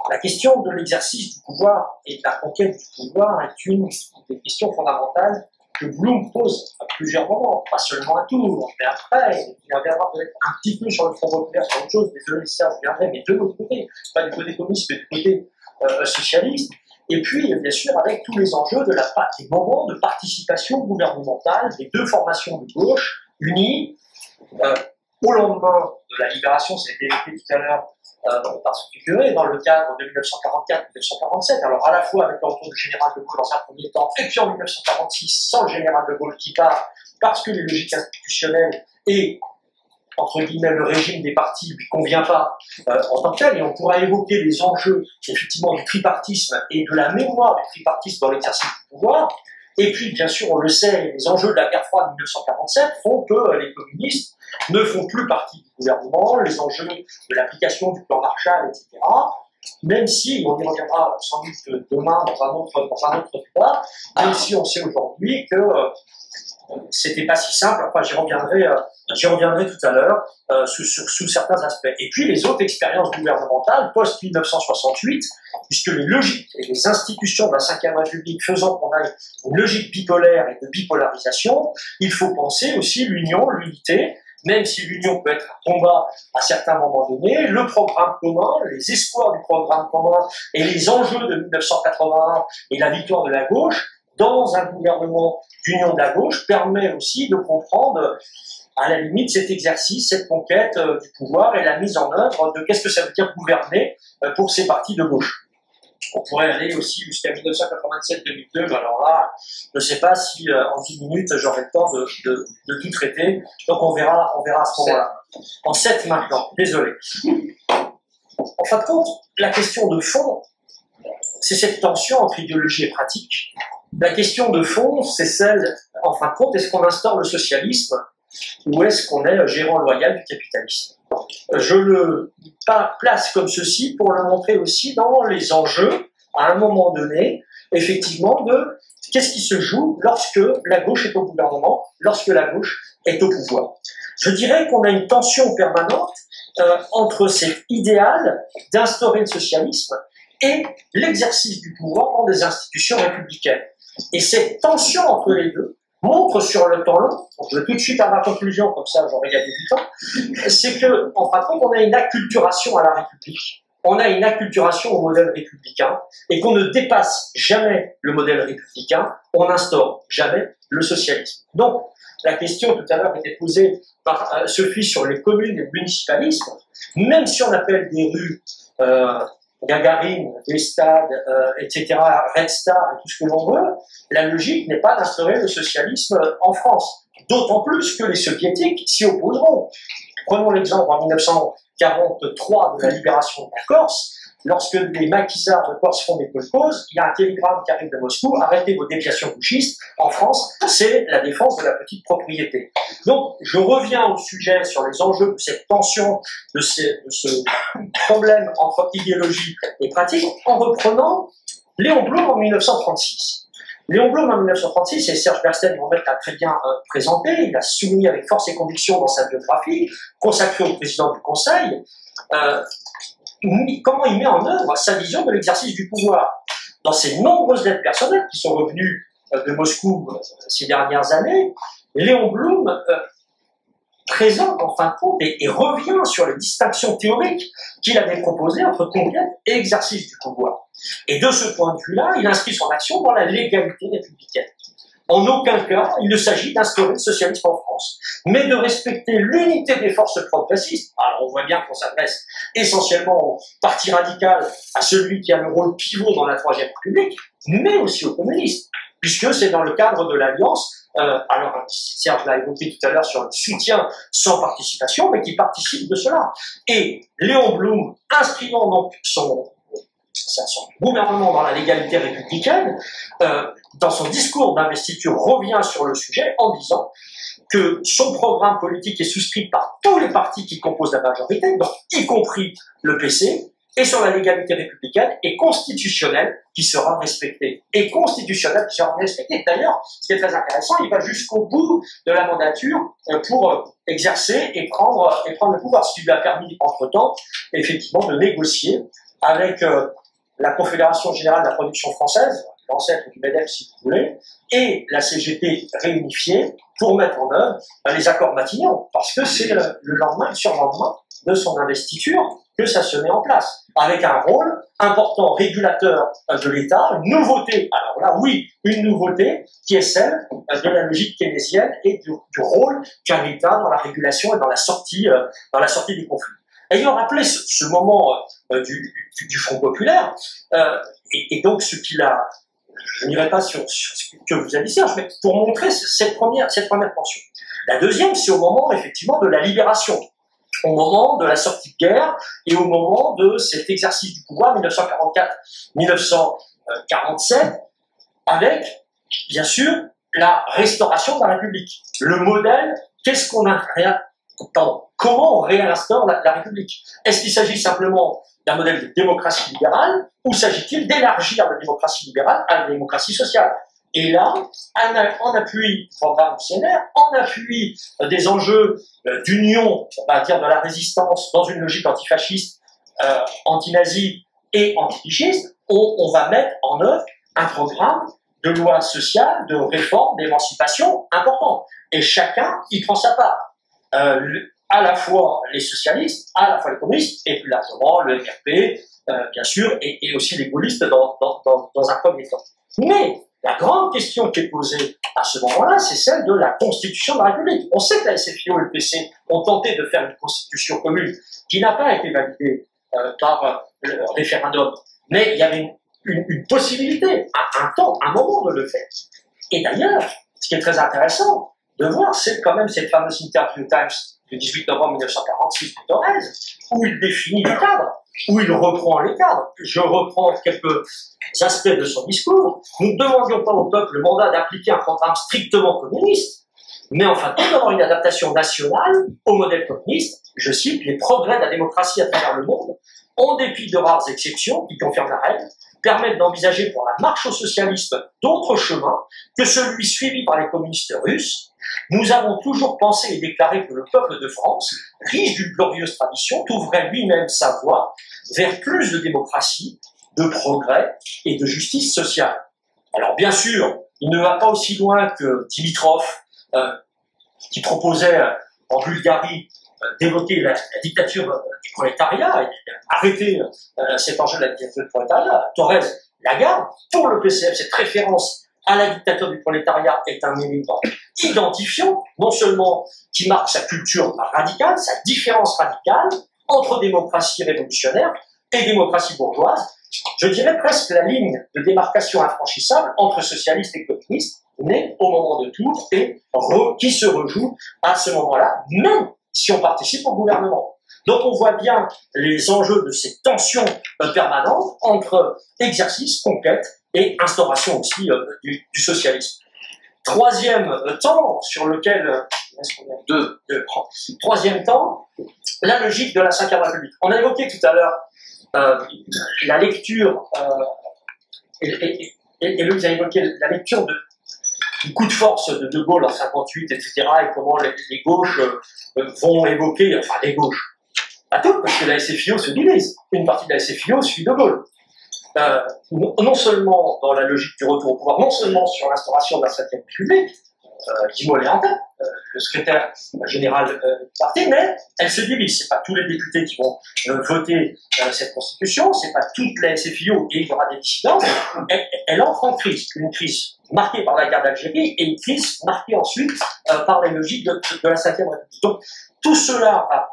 La question de l'exercice du pouvoir et de la conquête du pouvoir est une des questions fondamentales que Blum pose à plusieurs moments, pas seulement à Tours, mais après, il reviendra peut-être un petit peu sur le Front populaire, sur autre chose, désolé Serge, je reviendrai, mais de l'autre côté, pas du côté communiste, mais du côté euh, socialiste, et puis, bien sûr, avec tous les enjeux de la, des moments de participation gouvernementale des deux formations de gauche unies euh, au lendemain de la libération, ça a été évoqué tout à l'heure, Euh, par Sophie Cœuré, dans le cadre de mille neuf cent quarante-quatre mille neuf cent quarante-sept, alors à la fois avec le retour du général de Gaulle dans un premier temps, et puis en mille neuf cent quarante-six, sans le général de Gaulle qui part, parce que les logiques institutionnelles et, entre guillemets, le régime des partis ne lui convient pas euh, en tant que tel, et on pourra évoquer les enjeux, effectivement, du tripartisme et de la mémoire du tripartisme dans l'exercice du pouvoir, et puis, bien sûr, on le sait, les enjeux de la guerre froide de mille neuf cent quarante-sept font que euh, les communistes ne font plus partie du gouvernement, les enjeux de l'application du plan Marshall, et cetera, même si, on y reviendra sans doute demain dans un autre, dans un autre débat, même si on sait aujourd'hui que euh, c'était pas si simple, enfin j'y reviendrai, euh, j'y reviendrai tout à l'heure, euh, sous, sous, sous certains aspects. Et puis les autres expériences gouvernementales post-mille neuf cent soixante-huit, puisque les logiques et les institutions de la cinquième République faisant qu'on a une logique bipolaire et de bipolarisation, il faut penser aussi l'union, l'unité, même si l'union peut être un combat à certains moments donnés, le programme commun, les espoirs du programme commun et les enjeux de mille neuf cent quatre-vingt-un et la victoire de la gauche, dans un gouvernement d'union de la gauche, permet aussi de comprendre à la limite cet exercice, cette conquête euh, du pouvoir et la mise en œuvre de qu'est-ce que ça veut dire gouverner euh, pour ces partis de gauche. On pourrait aller aussi jusqu'à mille neuf cent quatre-vingt-sept deux mille deux, mais alors là, je ne sais pas si euh, en dix minutes j'aurai le temps de, de, de tout traiter, donc on verra, on verra à ce moment-là. En sept maintenant, désolé. En fin de compte, la question de fond, c'est cette tension entre idéologie et pratique. La question de fond, c'est celle, en fin de compte, est-ce qu'on instaure le socialisme ou est-ce qu'on est gérant loyal du capitalisme? Je le place comme ceci pour le montrer aussi dans les enjeux, à un moment donné, effectivement, de qu'est-ce qui se joue lorsque la gauche est au gouvernement, lorsque la gauche est au pouvoir. Je dirais qu'on a une tension permanente euh, entre cet idéal d'instaurer le socialisme et l'exercice du pouvoir dans des institutions républicaines. Et cette tension entre les deux montre sur le temps long, je vais tout de suite à ma conclusion, comme ça j'aurai gagné du temps, c'est que, en fin de compte, on a une acculturation à la République, on a une acculturation au modèle républicain, et qu'on ne dépasse jamais le modèle républicain, on n'instaure jamais le socialisme. Donc, la question tout à l'heure était posée par euh, Sophie sur les communes et le municipalisme, même si on appelle des rues euh, Gagarine, des stades, euh, et cetera, Red Star, tout ce que l'on veut, la logique n'est pas d'instaurer le socialisme en France. D'autant plus que les soviétiques s'y opposeront. Prenons l'exemple en mille neuf cent quarante-trois de la libération de la Corse, lorsque les maquisards de Corse font des kolkhozes, il y a un télégramme qui arrive de Moscou, arrêtez vos déviations gauchistes, en France, c'est la défense de la petite propriété. Donc, je reviens au sujet sur les enjeux de cette tension, de, ces, de ce problème entre idéologie et pratique, en reprenant Léon Blum en mille neuf cent trente-six. Léon Blum en mille neuf cent trente-six, et Serge Bersten l'a très bien euh, présenté, il a souligné avec force et conviction dans sa biographie, consacrée au président du Conseil, euh, comment il met en œuvre sa vision de l'exercice du pouvoir. Dans ses nombreuses lettres personnelles qui sont revenues de Moscou ces dernières années, Léon Blum euh, présente en fin de compte et, et revient sur les distinctions théoriques qu'il avait proposées entre conquête et exercice du pouvoir. Et de ce point de vue-là, il inscrit son action dans la légalité républicaine. En aucun cas, il ne s'agit d'instaurer le socialisme en France, mais de respecter l'unité des forces progressistes. Alors, on voit bien qu'on s'adresse essentiellement au parti radical, à celui qui a le rôle pivot dans la Troisième République, mais aussi aux communistes, puisque c'est dans le cadre de l'alliance. Euh, alors, Serge l'a évoqué tout à l'heure sur le soutien sans participation, mais qui participe de cela. Et Léon Blum, inscrivant donc son c'est-à-dire son gouvernement dans la légalité républicaine, euh, dans son discours d'investiture revient sur le sujet en disant que son programme politique est souscrit par tous les partis qui composent la majorité, donc y compris le P C, et sur la légalité républicaine et constitutionnelle qui sera respectée. Et constitutionnelle qui sera respectée. D'ailleurs, ce qui est très intéressant, il va jusqu'au bout de la mandature pour exercer et prendre, et prendre le pouvoir, ce qui lui a permis, entre-temps, effectivement, de négocier avec euh, la Confédération Générale de la Production Française, l'ancêtre du MEDEF si vous voulez, et la C G T réunifiée pour mettre en œuvre ben, les accords Matignon, parce que c'est le, le lendemain, le surlendemain de son investiture que ça se met en place, avec un rôle important régulateur de l'État, une nouveauté, alors là oui, une nouveauté qui est celle de la logique keynésienne et du, du rôle qu'a l'État dans la régulation et dans la sortie, euh, dans la sortie des conflits. Ayant rappelé ce, ce moment euh, du, du, du Front populaire, euh, et, et donc ce qu'il a, je n'irai pas sur, sur ce que vous avez dit, Serge, mais pour montrer cette première, cette première tension. La deuxième, c'est au moment effectivement de la libération, au moment de la sortie de guerre et au moment de cet exercice du pouvoir mille neuf cent quarante-quatre mille neuf cent quarante-sept, avec, bien sûr, la restauration de la République. Le modèle, qu'est-ce qu'on a Pardon. Comment on réinstaure la, la République? Est-ce qu'il s'agit simplement d'un modèle de démocratie libérale ou s'agit-il d'élargir la démocratie libérale à la démocratie sociale? Et là, en appui du programme du C N R, en appui des enjeux d'union, on va dire de la résistance dans une logique antifasciste, euh, anti-nazie et anti-lichiste, on, on va mettre en œuvre un programme de loi sociale, de réforme, d'émancipation important. Et chacun y prend sa part. Euh, le, à la fois les socialistes, à la fois les communistes, et plus largement le M R P, euh, bien sûr, et, et aussi les gaullistes dans, dans, dans, dans un premier temps. Mais la grande question qui est posée à ce moment-là, c'est celle de la constitution de la République. On sait que la S F I O et le P C ont tenté de faire une constitution commune qui n'a pas été validée euh, par euh, le référendum, mais il y avait une, une, une possibilité, à un temps, un moment de le faire. Et d'ailleurs, ce qui est très intéressant de voir, c'est quand même cette fameuse interview Times du dix-huit novembre mille neuf cent quarante-six de Thorez, où il définit les cadres, où il reprend les cadres. Je reprends quelques aspects de son discours. Nous ne demandions pas au peuple le mandat d'appliquer un programme strictement communiste, mais enfin tout d'avoir une adaptation nationale au modèle communiste, je cite, les progrès de la démocratie à travers le monde, en dépit de rares exceptions qui confirment la règle, permettent d'envisager pour la marche au socialisme d'autres chemins que celui suivi par les communistes russes. Nous avons toujours pensé et déclaré que le peuple de France, riche d'une glorieuse tradition, trouverait lui-même sa voie vers plus de démocratie, de progrès et de justice sociale. Alors bien sûr, il ne va pas aussi loin que Dimitrov, euh, qui proposait euh, en Bulgarie euh, d'évoquer la, la dictature euh, du prolétariat et d'arrêter euh, cet enjeu de la dictature du prolétariat. Thorez, Lagarde, pour le P C F, cette référence à la dictature du prolétariat est un élément identifiant, non seulement qui marque sa culture radicale, sa différence radicale entre démocratie révolutionnaire et démocratie bourgeoise, je dirais presque la ligne de démarcation infranchissable entre socialistes et communistes, née au moment de Tours et re, qui se rejoue à ce moment-là, même si on participe au gouvernement. Donc on voit bien les enjeux de ces tensions permanentes entre exercice, conquête, et instauration aussi euh, du, du socialisme. Troisième temps sur lequel... Euh, est-ce qu'on a deux, deux, troisième temps, la logique de la cinquième République. On a évoqué tout à l'heure euh, la lecture, euh, et, et, et, et Louis a évoqué la lecture de, du coup de force de De Gaulle en cinquante-huit, et cetera, et comment les, les gauches euh, vont évoquer, enfin les gauches, pas toutes, parce que la S F I O se divise. Une partie de la S F I O suit De Gaulle. Euh, non seulement dans la logique du retour au pouvoir, non seulement sur l'instauration de la cinquième République, euh, Guillemot Léontin, euh, le secrétaire général euh, du parti, mais elle se divise. C'est pas tous les députés qui vont euh, voter euh, cette constitution, c'est pas toutes les S F I O et il y aura des dissidences. Elle, elle entre en crise, une crise marquée par la guerre d'Algérie et une crise marquée ensuite euh, par les logiques de, de la cinquième République. Donc tout cela va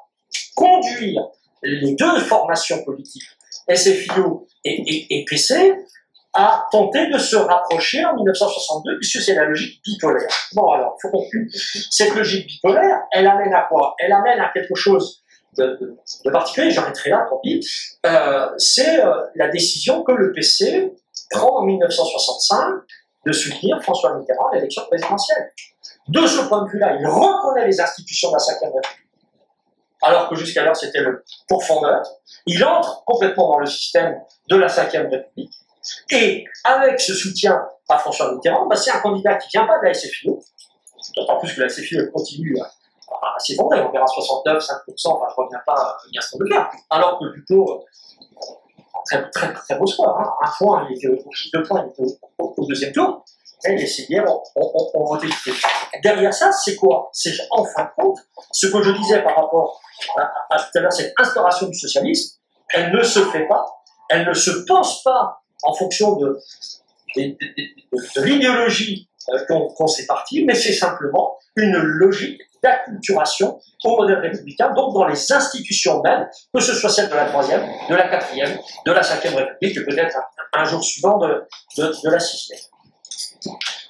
conduire les deux formations politiques, S F I O et, et, et P C, a tenté de se rapprocher en mille neuf cent soixante-deux, puisque c'est la logique bipolaire. Bon alors, il faut conclure. Cette logique bipolaire, elle amène à quoi? Elle amène à quelque chose de, de particulier, j'arrêterai là, tant pis, euh, c'est euh, la décision que le P C prend en mille neuf cent soixante-cinq de soutenir François Mitterrand à l'élection présidentielle. De ce point de vue-là, il reconnaît les institutions de la cinquième République, alors que jusqu'alors c'était le pourfendeur. Il entre complètement dans le système de la cinquième République, et avec ce soutien à François Mitterrand, bah, c'est un candidat qui ne vient pas de la S F I O, d'autant plus que la S F I O continue à s'effondrer, on verra soixante-neuf, cinq pour cent, enfin, je ne reviens pas à ce qu'on le garde, alors que Ducour, très, très, très beau score, hein, un point, il était, deux points, il était au, au deuxième tour, et les C D R ont, ont, ont voté. Derrière ça, c'est quoi? C'est en fin de compte, ce que je disais par rapport à, à tout à l'heure, cette instauration du socialisme, elle ne se fait pas, elle ne se pense pas en fonction de, de, de, de, de l'idéologie qu'on qu'on s'est parti, mais c'est simplement une logique d'acculturation au modèle républicain, donc dans les institutions mêmes, que ce soit celle de la troisième, de la quatrième, de la cinquième République, et peut-être un, un jour suivant de, de, de la sixième.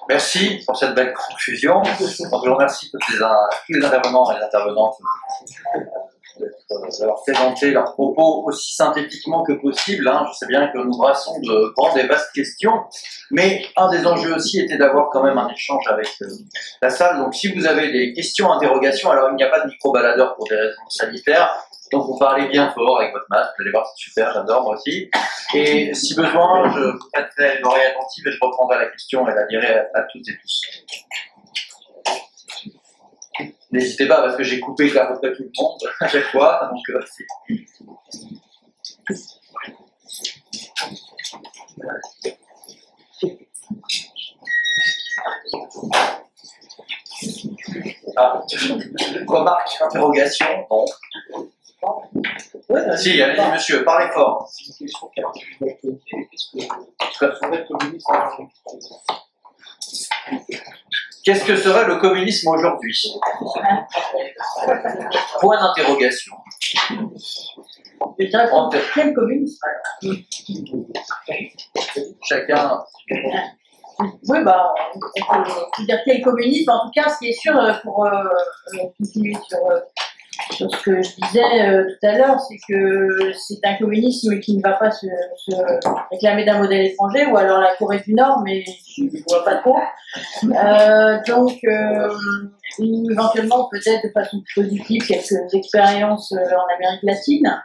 Merci pour cette belle conclusion. Donc, je remercie tous les, tous les intervenants et les intervenantes d'avoir présenté leurs propos aussi synthétiquement que possible. Hein. Je sais bien que nous brassons de grandes et vastes questions, mais un des enjeux aussi était d'avoir quand même un échange avec euh, la salle. Donc si vous avez des questions, interrogations, alors il n'y a pas de micro-baladeur pour des raisons sanitaires, donc vous parlez bien fort avec votre masque, vous allez voir, c'est super, j'adore moi aussi. Et si besoin, je vous prêterai une oreille attentive et je reprendrai la question et la dirai à, à toutes et tous. N'hésitez pas, parce que j'ai coupé à peu près tout le monde à chaque fois. Donc, ah, remarque, interrogation, non. Si, allez-y, monsieur, parlez fort. Qu'est-ce que serait le communisme aujourd'hui? Point d'interrogation. Quel communisme? Chacun. Oui, bah, on peut dire quel communisme. En tout cas, ce qui est sûr, pour euh, continuer sur, sur ce que je disais euh, tout à l'heure, c'est que c'est un communisme qui ne va pas se, se réclamer d'un modèle étranger, ou alors la Corée du Nord, mais je ne vois pas trop. Euh, donc, euh, éventuellement, peut-être de façon positive, quelques expériences en Amérique latine.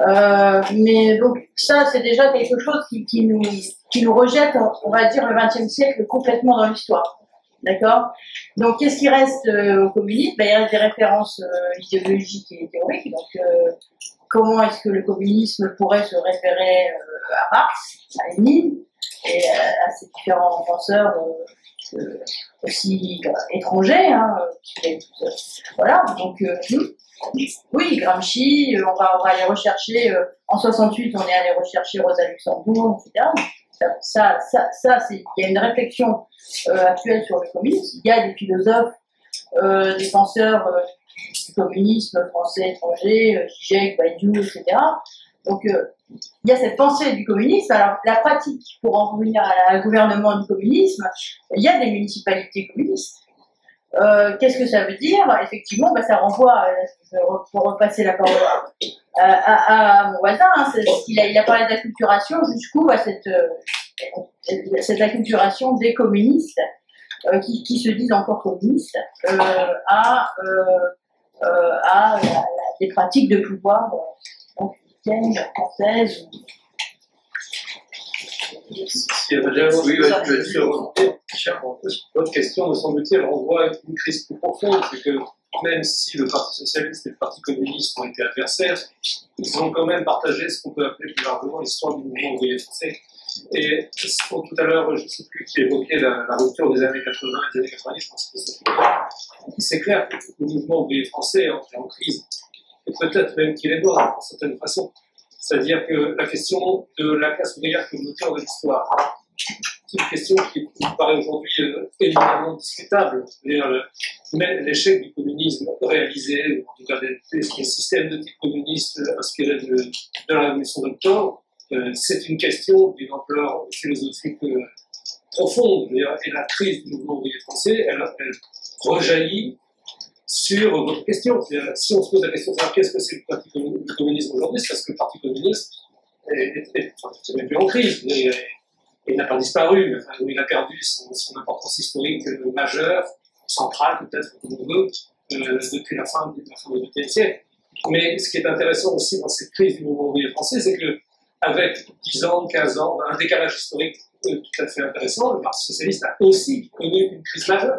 Euh, mais donc, ça, c'est déjà quelque chose qui, qui, nous, qui nous rejette, on va dire, le vingtième siècle complètement dans l'histoire. D'accord? Donc, qu'est-ce qui reste euh, au communisme? Ben, il reste des références euh, idéologiques et théoriques. Donc, euh, comment est-ce que le communisme pourrait se référer euh, à Marx, à Lénine et à, à ces différents penseurs euh, euh, aussi euh, étrangers, hein, euh, voilà. Donc, euh, oui, Gramsci, on va, on va aller rechercher. Euh, en soixante-huit, on est allé rechercher Rosa Luxembourg, et cetera. Ça, ça, ça, il y a une réflexion euh, actuelle sur le communisme. Il y a des philosophes, euh, des penseurs euh, du communisme français, étranger, Zizek, Badiou, et cetera. Donc, euh, il y a cette pensée du communisme. Alors, la pratique, pour en revenir à un gouvernement du communisme, il y a des municipalités communistes. Euh, Qu'est-ce que ça veut dire? Effectivement, ben, ça renvoie, euh, pour repasser la parole euh, à, à mon voisin, hein, il, a, il a parlé d'acculturation, jusqu'où à cette, euh, cette acculturation des communistes, euh, qui, qui se disent encore communistes, euh, à, euh, euh, à, à, à des pratiques de pouvoir républicaines, euh, françaises. Si Roger, oui, oui, je suis remonté. Votre question, me semble-t-il, renvoie à une crise plus profonde, c'est que même si le Parti socialiste et le Parti communiste ont été adversaires, ils ont quand même partagé ce qu'on peut appeler plus largement l'histoire du mouvement O S C. Et tout à l'heure, je ne sais plus qui évoquait la, la rupture des années quatre-vingts et des années quatre-vingt-dix, je pense que c'est c'est clair que le mouvement ouvrier français est entré en crise, et peut-être même qu'il est mort, d'une certaine façon. C'est-à-dire que la question de la classe ouvrière comme moteur de l'histoire, c'est une question qui me paraît aujourd'hui euh, éminemment discutable. Même l'échec du communisme réalisé, ou en tout cas des, des systèmes de type communiste inspirés de, de la Révolution d'Octobre, euh, c'est une question d'une ampleur philosophique euh, profonde. Et la crise du mouvement ouvrier français, elle, elle rejaillit sur votre question. Si on se pose la question de savoir qu'est-ce que c'est le Parti communiste aujourd'hui, c'est parce que le Parti communiste n'est même plus en crise. Mais, il n'a pas disparu, mais enfin, il a perdu son, son importance historique euh, majeure, centrale peut-être, comme on veut, euh, depuis la fin du XXe siècle. Mais ce qui est intéressant aussi dans cette crise du mouvement ouvrier français, c'est qu'avec dix ans, quinze ans, un décalage historique euh, tout à fait intéressant, le Parti socialiste a aussi connu une crise majeure.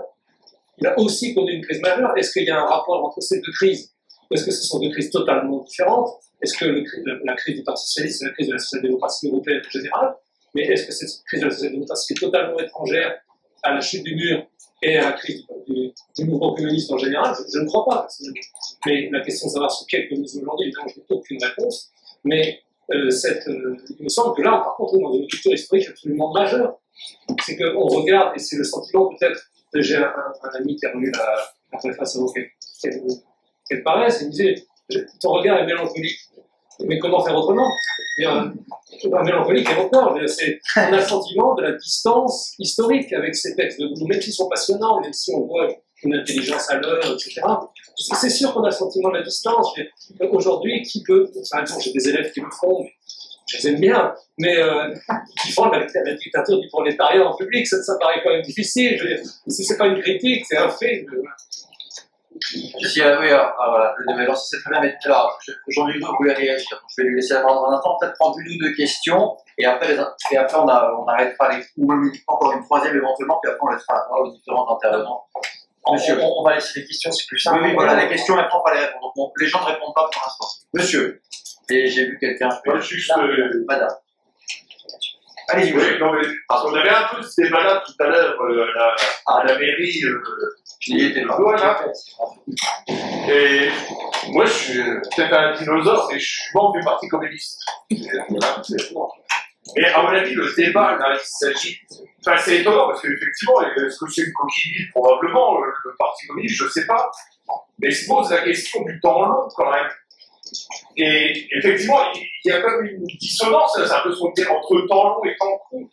Il a aussi connu une crise majeure. Est-ce qu'il y a un rapport entre ces deux crises? Est-ce que ce sont deux crises totalement différentes? Est-ce que le, la, la crise du Parti socialiste, c'est la crise de la social-démocratie européenne en général? Mais est-ce que cette crise de la social-démocratie est totalement étrangère à la chute du mur et à la crise du, du, du mouvement communiste en général? Je, je ne crois pas. Mais la question de savoir sur quel communisme aujourd'hui, évidemment, je n'ai aucune réponse. Mais euh, cette, euh, il me semble que là, par contre, on est dans une culture historique absolument majeure. C'est qu'on regarde, et c'est le sentiment peut-être, j'ai un, un, un ami qui a relu la, la préface avant qu'elle qu'elle paraisse, il me disait, ton regard est mélancolique. Mais comment faire autrement? Un, un mélancolique aéroport, c'est un assentiment de la distance historique avec ces textes, même s'ils sont passionnants, même si on voit une intelligence à l'œuvre, et cetera. C'est sûr qu'on a le sentiment de la distance. Aujourd'hui, qui peut, enfin, j'ai des élèves qui le font, mais je les aime bien, mais euh, qui font la, la dictature du prolétariat en public, ça, ça paraît quand même difficile. C'est pas une critique, c'est un fait. Je... Si, euh, oui, alors, voilà, le nouvel an, c'est très bien, mais alors, Jean Vigreux voulait réagir, donc je vais lui laisser la parole dans un temps, peut-être prendre une ou deux questions, et après, les, et après on, a, on arrêtera les, ou même encore une troisième éventuellement, puis après on laissera la parole aux différents intervenants. Monsieur, on, on va laisser les questions, c'est plus simple. Oui, oui, voilà, les questions, elles ne prennent pas les réponses, donc on, les gens ne répondent pas pour l'instant. Monsieur, et j'ai vu quelqu'un, je juste euh... madame. Allez-y, oui, oui. Non, mais, parce qu'on avait un peu ce débat-là tout à l'heure euh, à, à la mairie. Euh, J'y étais là. Voilà. Et moi, je suis peut-être un dinosaure, mais je suis membre du Parti communiste. Et à mon avis, le débat, là, il s'agit. Enfin, c'est étonnant, parce qu'effectivement, est-ce que c'est une coquille? Probablement, le Parti communiste, je ne sais pas. Mais il se pose la question du temps long, quand même. Et effectivement, il y a comme une dissonance, c'est un peu ce qu'on dit, entre temps long et temps court.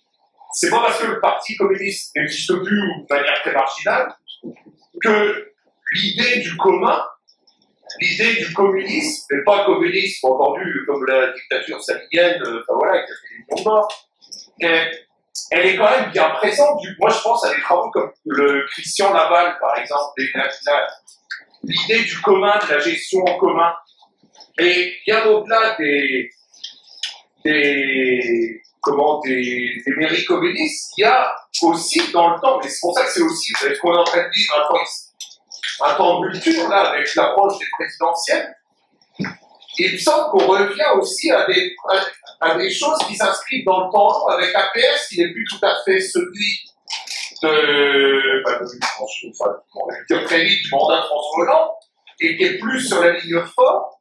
C'est pas parce que le Parti communiste n'existe plus ou de manière très marginale que l'idée du commun, l'idée du communisme, mais pas communisme entendu comme la dictature salienne, enfin voilà, qui a fait des combats, elle est quand même bien présente. Du, moi, je pense à des travaux comme le Christian Laval, par exemple, l'idée du commun, de la gestion en commun, et bien au-delà des, des, comment, des, des mairies communistes, il y a aussi dans le temps, mais c'est pour ça que c'est aussi ce qu'on est en train de vivre, un temps, un temps de culture, là, avec l'approche des présidentielles, il me semble qu'on revient aussi à des, à, à des choses qui s'inscrivent dans le temps long, avec A P S qui n'est plus tout à fait celui de, bah, de, enfin, de, de prévite du mandat de François Hollande, et qui est plus sur la ligne forte.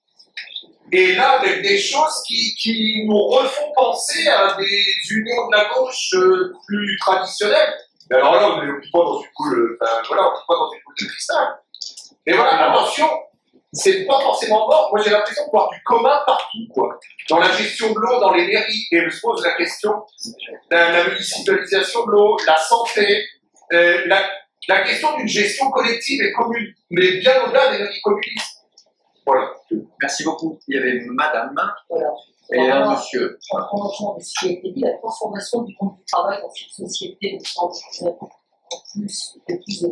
Et là, avec des choses qui, qui nous refont penser à des unions de la gauche euh, plus traditionnelles. Mais alors là, on ne l'occupe pas dans une coule, ben, voilà, on n'est pas dans une coule de cristal. Mais voilà, attention, c'est pas forcément mort. Moi, j'ai l'impression de voir du commun partout, quoi. Dans la gestion de l'eau, dans les mairies, et je pose la question de la municipalisation de l'eau, la santé, euh, la, la question d'une gestion collective et commune, mais bien au-delà des mairies communistes. Voilà. Merci beaucoup. Il y avait madame voilà. et un monsieur. Je reprends en compte ce qui a été dit, la transformation du monde du travail dans cette société, en plus, de plus,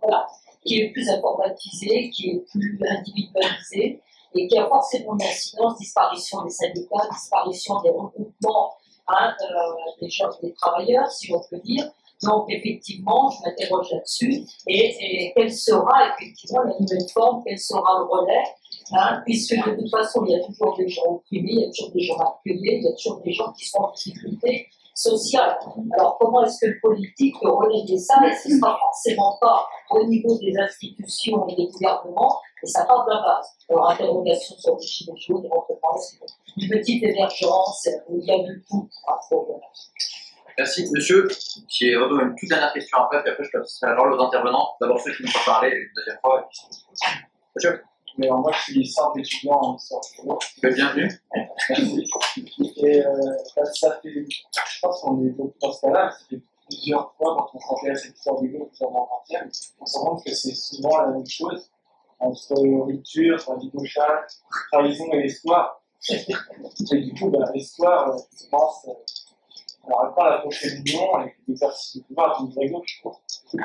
voilà, qui est plus informatisée, qui est plus individualisée, et qui a forcément une incidence, disparition des syndicats, disparition des regroupements hein, de, des gens, des travailleurs, si on peut dire. Donc, effectivement, je m'interroge là-dessus, et, et quelle sera effectivement la nouvelle forme, quel sera le relais, hein, puisque de toute façon, il y a toujours des gens opprimés, il y a toujours des gens accueillés, il y a toujours des gens qui sont en difficulté sociale. Alors, comment est-ce que le politique peut relayer ça? Et ce ne sera forcément pas au niveau des institutions et des gouvernements, et ça part de la base. Alors, interrogation sur les gilets jaunes, des entreprises, une petite émergence, où il y a du tout par rapport. Merci, monsieur. J'ai une toute dernière question après, puis après je passe la parole aux intervenants. D'abord ceux qui n'ont pas parlé, une deuxième fois. Monsieur. Mais alors, moi, je suis simple étudiant en sciences politiques. Bienvenue. Merci. Et euh, ça fait, je pense qu'on est beaucoup dans ce cas-là, ça fait plusieurs fois quand on s'intéresse à l'histoire du monde, on se rend compte que c'est souvent la même chose, entre rupture, vie gauchale, trahison et espoir. Et du coup, bah, l'espoir, je pense, on n'arrive pas à l'approcher du monde avec l'exercice du pouvoir d'une vraie gauche. Eh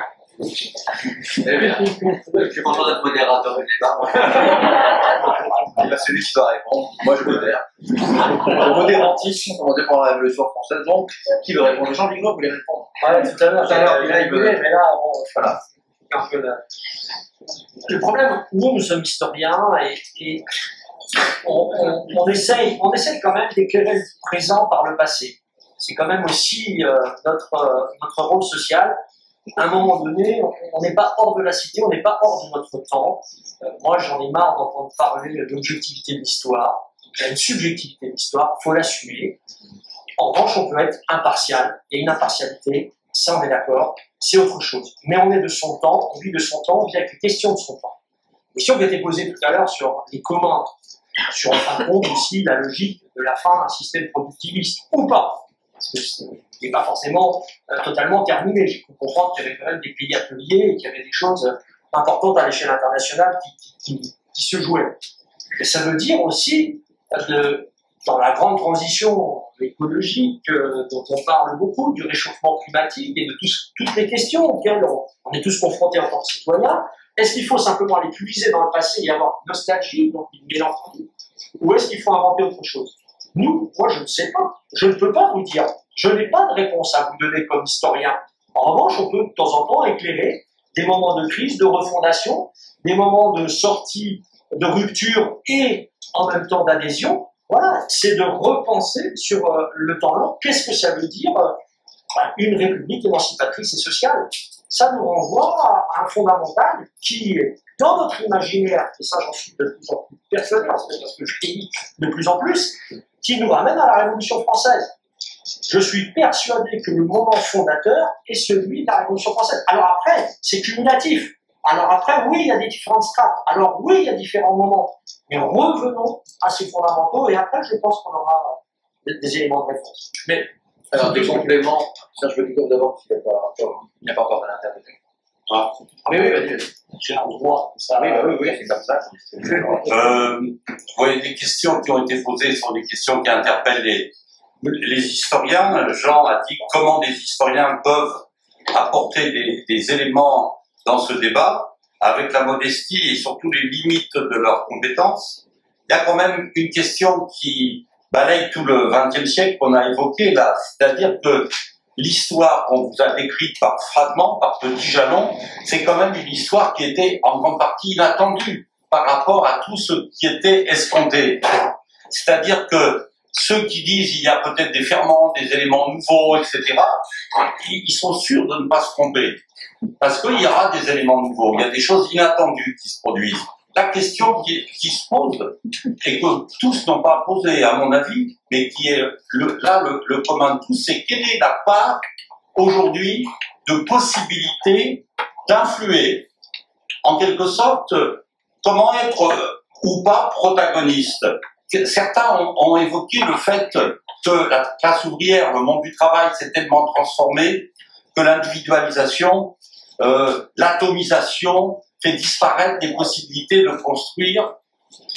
bien, je suis content d'être modérateur du débat. Celui qui va répondre, moi je modère. Le modérantisme, commencé par la Révolution française, donc qui veut répondre? Jean Vigreux voulait répondre. Ouais, tout à l'heure, tout à l'heure, il a eu mais là, bon, voilà. Le problème, nous, nous sommes historiens et, et on, on, on, essaye, on essaye quand même d'éclairer le présent par le passé. C'est quand même aussi euh, notre, euh, notre rôle social. À un moment donné, on n'est pas hors de la cité, on n'est pas hors de notre temps. Euh, moi, j'en ai marre d'entendre parler de l'objectivité de l'histoire. Il y a une subjectivité de l'histoire, il faut l'assumer. En revanche, on peut être impartial. Il y a une impartialité, ça on est d'accord, c'est autre chose. Mais on est de son temps, on vit de son temps, on vit avec les questions de son temps. Et si on était posé tout à l'heure sur les commandes, sur en fin de compte aussi la logique de la fin d'un système productiviste, ou pas, parce que c'est n'est pas forcément euh, totalement terminé. J'ai pu comprendre qu'il y avait quand même des pays ateliers et qu'il y avait des choses importantes à l'échelle internationale qui, qui, qui, qui se jouaient. Et ça veut dire aussi, de, dans la grande transition écologique euh, dont on parle beaucoup, du réchauffement climatique et de tout, toutes les questions auxquelles on, on est tous confrontés en tant que citoyens, est-ce qu'il faut simplement aller puiser dans le passé et avoir une nostalgie, donc une mélancolie, ou est-ce qu'il faut inventer autre chose? Nous, moi je ne sais pas, je ne peux pas vous dire, je n'ai pas de réponse à vous donner comme historien. En revanche, on peut de temps en temps éclairer des moments de crise, de refondation, des moments de sortie, de rupture et en même temps d'adhésion. Voilà, c'est de repenser sur euh, le temps long. Qu'est-ce que ça veut dire euh, une république émancipatrice et sociale? Ça nous renvoie à, à un fondamental qui est dans notre imaginaire, et ça j'en suis de plus en plus personnel, parce que je dis de plus en plus, qui nous ramène à la Révolution française. Je suis persuadé que le moment fondateur est celui de la Révolution française. Alors après, c'est cumulatif. Alors après, oui, il y a des différentes strates. Alors oui, il y a différents moments. Mais revenons à ces fondamentaux et après, je pense qu'on aura des éléments de réponse. Mais, alors, des compléments. Serge Wolikow d'abord, parce qu'il n'a pas encore mal interprété. Ah oui, oui, vas-y. J'ai un droit. Ça, oui, bah, oui, oui, c'est comme ça. Euh, oui, les questions qui ont été posées sont des questions qui interpellent les, les historiens. Jean a dit comment des historiens peuvent apporter des, des éléments dans ce débat, avec la modestie et surtout les limites de leurs compétences. Il y a quand même une question qui balaye tout le vingtième siècle qu'on a évoqué là, c'est-à-dire que l'histoire qu'on vous a décrite par fragments, par petits jalons, c'est quand même une histoire qui était en grande partie inattendue par rapport à tout ce qui était escompté. C'est-à-dire que ceux qui disent il y a peut-être des ferments, des éléments nouveaux, et cetera, ils sont sûrs de ne pas se tromper. Parce qu'il y aura des éléments nouveaux, il y a des choses inattendues qui se produisent. La question qui, qui se pose, et que tous n'ont pas posée à mon avis, mais qui est le, là le, le commun de tous, c'est quelle est la part aujourd'hui de possibilité d'influer? En quelque sorte, comment être euh, ou pas protagoniste? Certains ont, ont évoqué le fait que la classe ouvrière, le monde du travail s'est tellement transformé que l'individualisation, euh, l'atomisation fait disparaître des possibilités de construire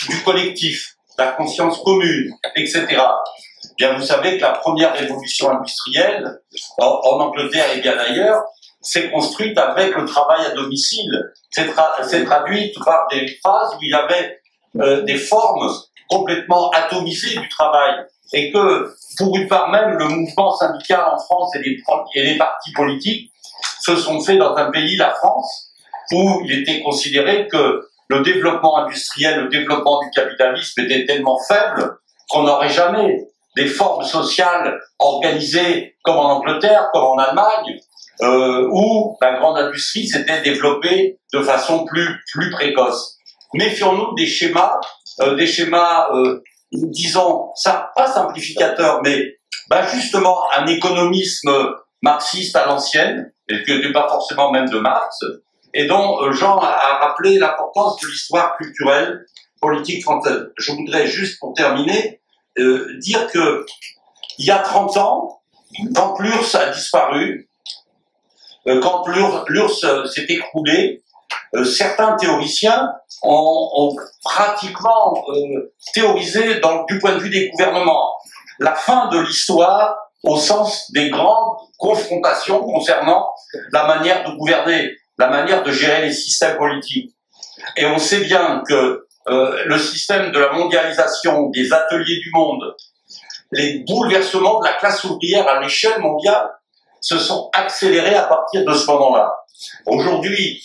du collectif, la conscience commune, et cetera. Bien, vous savez que la première révolution industrielle, en, en Angleterre et bien d'ailleurs, s'est construite avec le travail à domicile. C'est tra traduite par des phases où il y avait euh, des formes complètement atomisées du travail. Et que, pour une part même, le mouvement syndical en France et les, et les partis politiques se sont faits dans un pays, la France, où il était considéré que le développement industriel, le développement du capitalisme était tellement faible qu'on n'aurait jamais des formes sociales organisées comme en Angleterre, comme en Allemagne, euh, où la grande industrie s'était développée de façon plus, plus précoce. Méfions-nous des schémas, euh, des schémas euh, disons, ça, pas simplificateur, mais bah justement un économisme marxiste à l'ancienne, et qui n'était pas forcément même de Marx, et dont Jean a rappelé l'importance de l'histoire culturelle politique française. Je voudrais juste, pour terminer, euh, dire que il y a trente ans, quand l'URSS a disparu, euh, quand l'U R S S s'est écroulée, euh, certains théoriciens ont, ont pratiquement euh, théorisé dans, du point de vue des gouvernements la fin de l'histoire au sens des grandes confrontations concernant la manière de gouverner, la manière de gérer les systèmes politiques. Et on sait bien que euh, le système de la mondialisation, des ateliers du monde, les bouleversements de la classe ouvrière à l'échelle mondiale se sont accélérés à partir de ce moment-là. Aujourd'hui,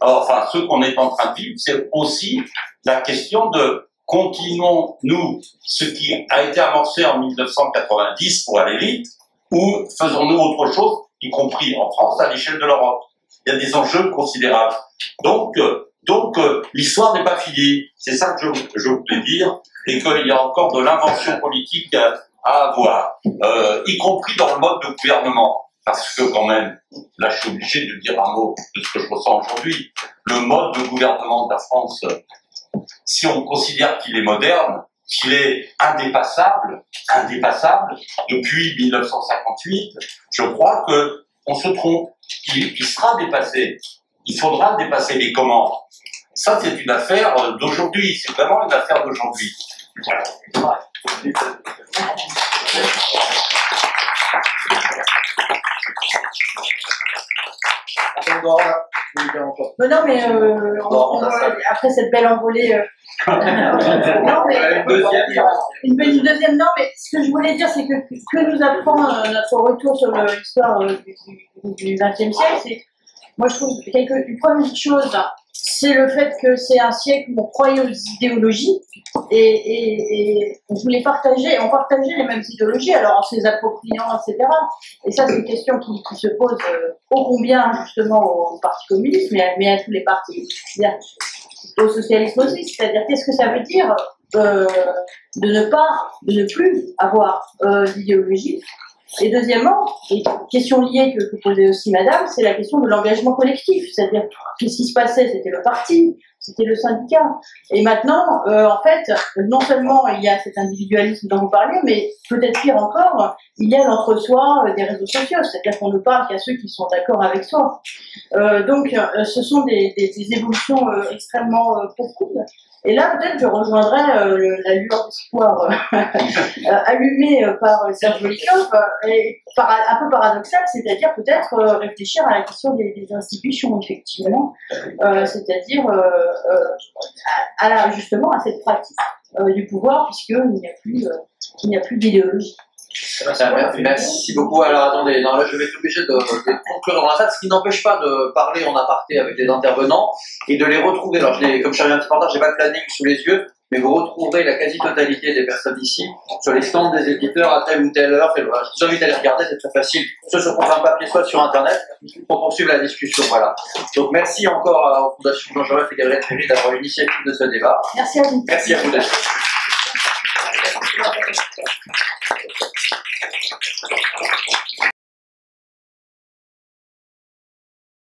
enfin, ce qu'on est en train de vivre, c'est aussi la question de continuons-nous ce qui a été amorcé en mille neuf cent quatre-vingt-dix pour aller vite, ou faisons-nous autre chose, y compris en France, à l'échelle de l'Europe. Il y a des enjeux considérables. Donc, donc l'histoire n'est pas finie. C'est ça que je, je voulais dire, et qu'il y a encore de l'invention politique à, à avoir, euh, y compris dans le mode de gouvernement. Parce que quand même, là je suis obligé de dire un mot de ce que je ressens aujourd'hui, le mode de gouvernement de la France, si on considère qu'il est moderne, qu'il est indépassable, indépassable, depuis mille neuf cent cinquante-huit, je crois que on se trompe, il, il sera dépassé, il faudra le dépasser, mais comment? Ça, c'est une affaire d'aujourd'hui, c'est vraiment une affaire d'aujourd'hui. Voilà. Ouais. Non, non, mais euh, on, on, on, après cette belle envolée, euh, non, mais, une petite deuxième, non, mais ce que je voulais dire, c'est que que nous apprend euh, notre retour sur l'histoire euh, du vingtième siècle, c'est, moi je trouve, quelque, une première chose, c'est le fait que c'est un siècle où on croyait aux idéologies et, et, et on voulait partager, on partageait les mêmes idéologies, alors en se les appropriant, et cetera. Et ça, c'est une question qui, qui se pose euh, ô combien justement au Parti communiste, mais, mais à tous les partis, au socialisme aussi, c'est-à-dire qu'est-ce que ça veut dire euh, de ne pas, de ne plus avoir euh, d'idéologie. Et deuxièmement, et question liée que, que posait aussi madame, c'est la question de l'engagement collectif, c'est-à-dire qu'est-ce qui se passait, c'était le parti, c'était le syndicat. Et maintenant, euh, en fait, non seulement il y a cet individualisme dont vous parlez, mais peut-être pire encore, il y a l'entre-soi des réseaux sociaux, c'est-à-dire qu'on ne parle qu'à ceux qui sont d'accord avec soi. Euh, donc, euh, ce sont des, des, des évolutions euh, extrêmement euh, profondes. Et là, peut-être, je rejoindrai euh, le, la lueur d'espoir euh, allumée euh, par euh, Serge Wolikow, euh, et par, un peu paradoxale, c'est-à-dire peut-être euh, réfléchir à la question des, des institutions, effectivement, euh, c'est-à-dire euh, euh, à, à, justement à cette pratique euh, du pouvoir, puisqu'il n'y a plus, euh, plus d'idéologie. Merci beaucoup. Alors attendez, non, là je vais être obligé de, de conclure dans la salle, ce qui n'empêche pas de parler en aparté avec les intervenants et de les retrouver. Alors je comme je suis un petit partage, j'ai pas le planning sous les yeux, mais vous retrouverez la quasi-totalité des personnes ici sur les stands des éditeurs à telle ou telle heure. Je vous invite à les regarder, c'est très facile, soit sur un papier, soit sur internet, pour poursuivre la discussion. Voilà. Donc merci encore à la Fondation Jean Vigreux et Gabriel Ferry d'avoir l'initiative de ce débat. Merci à vous. Merci à vous d'être. Thank you.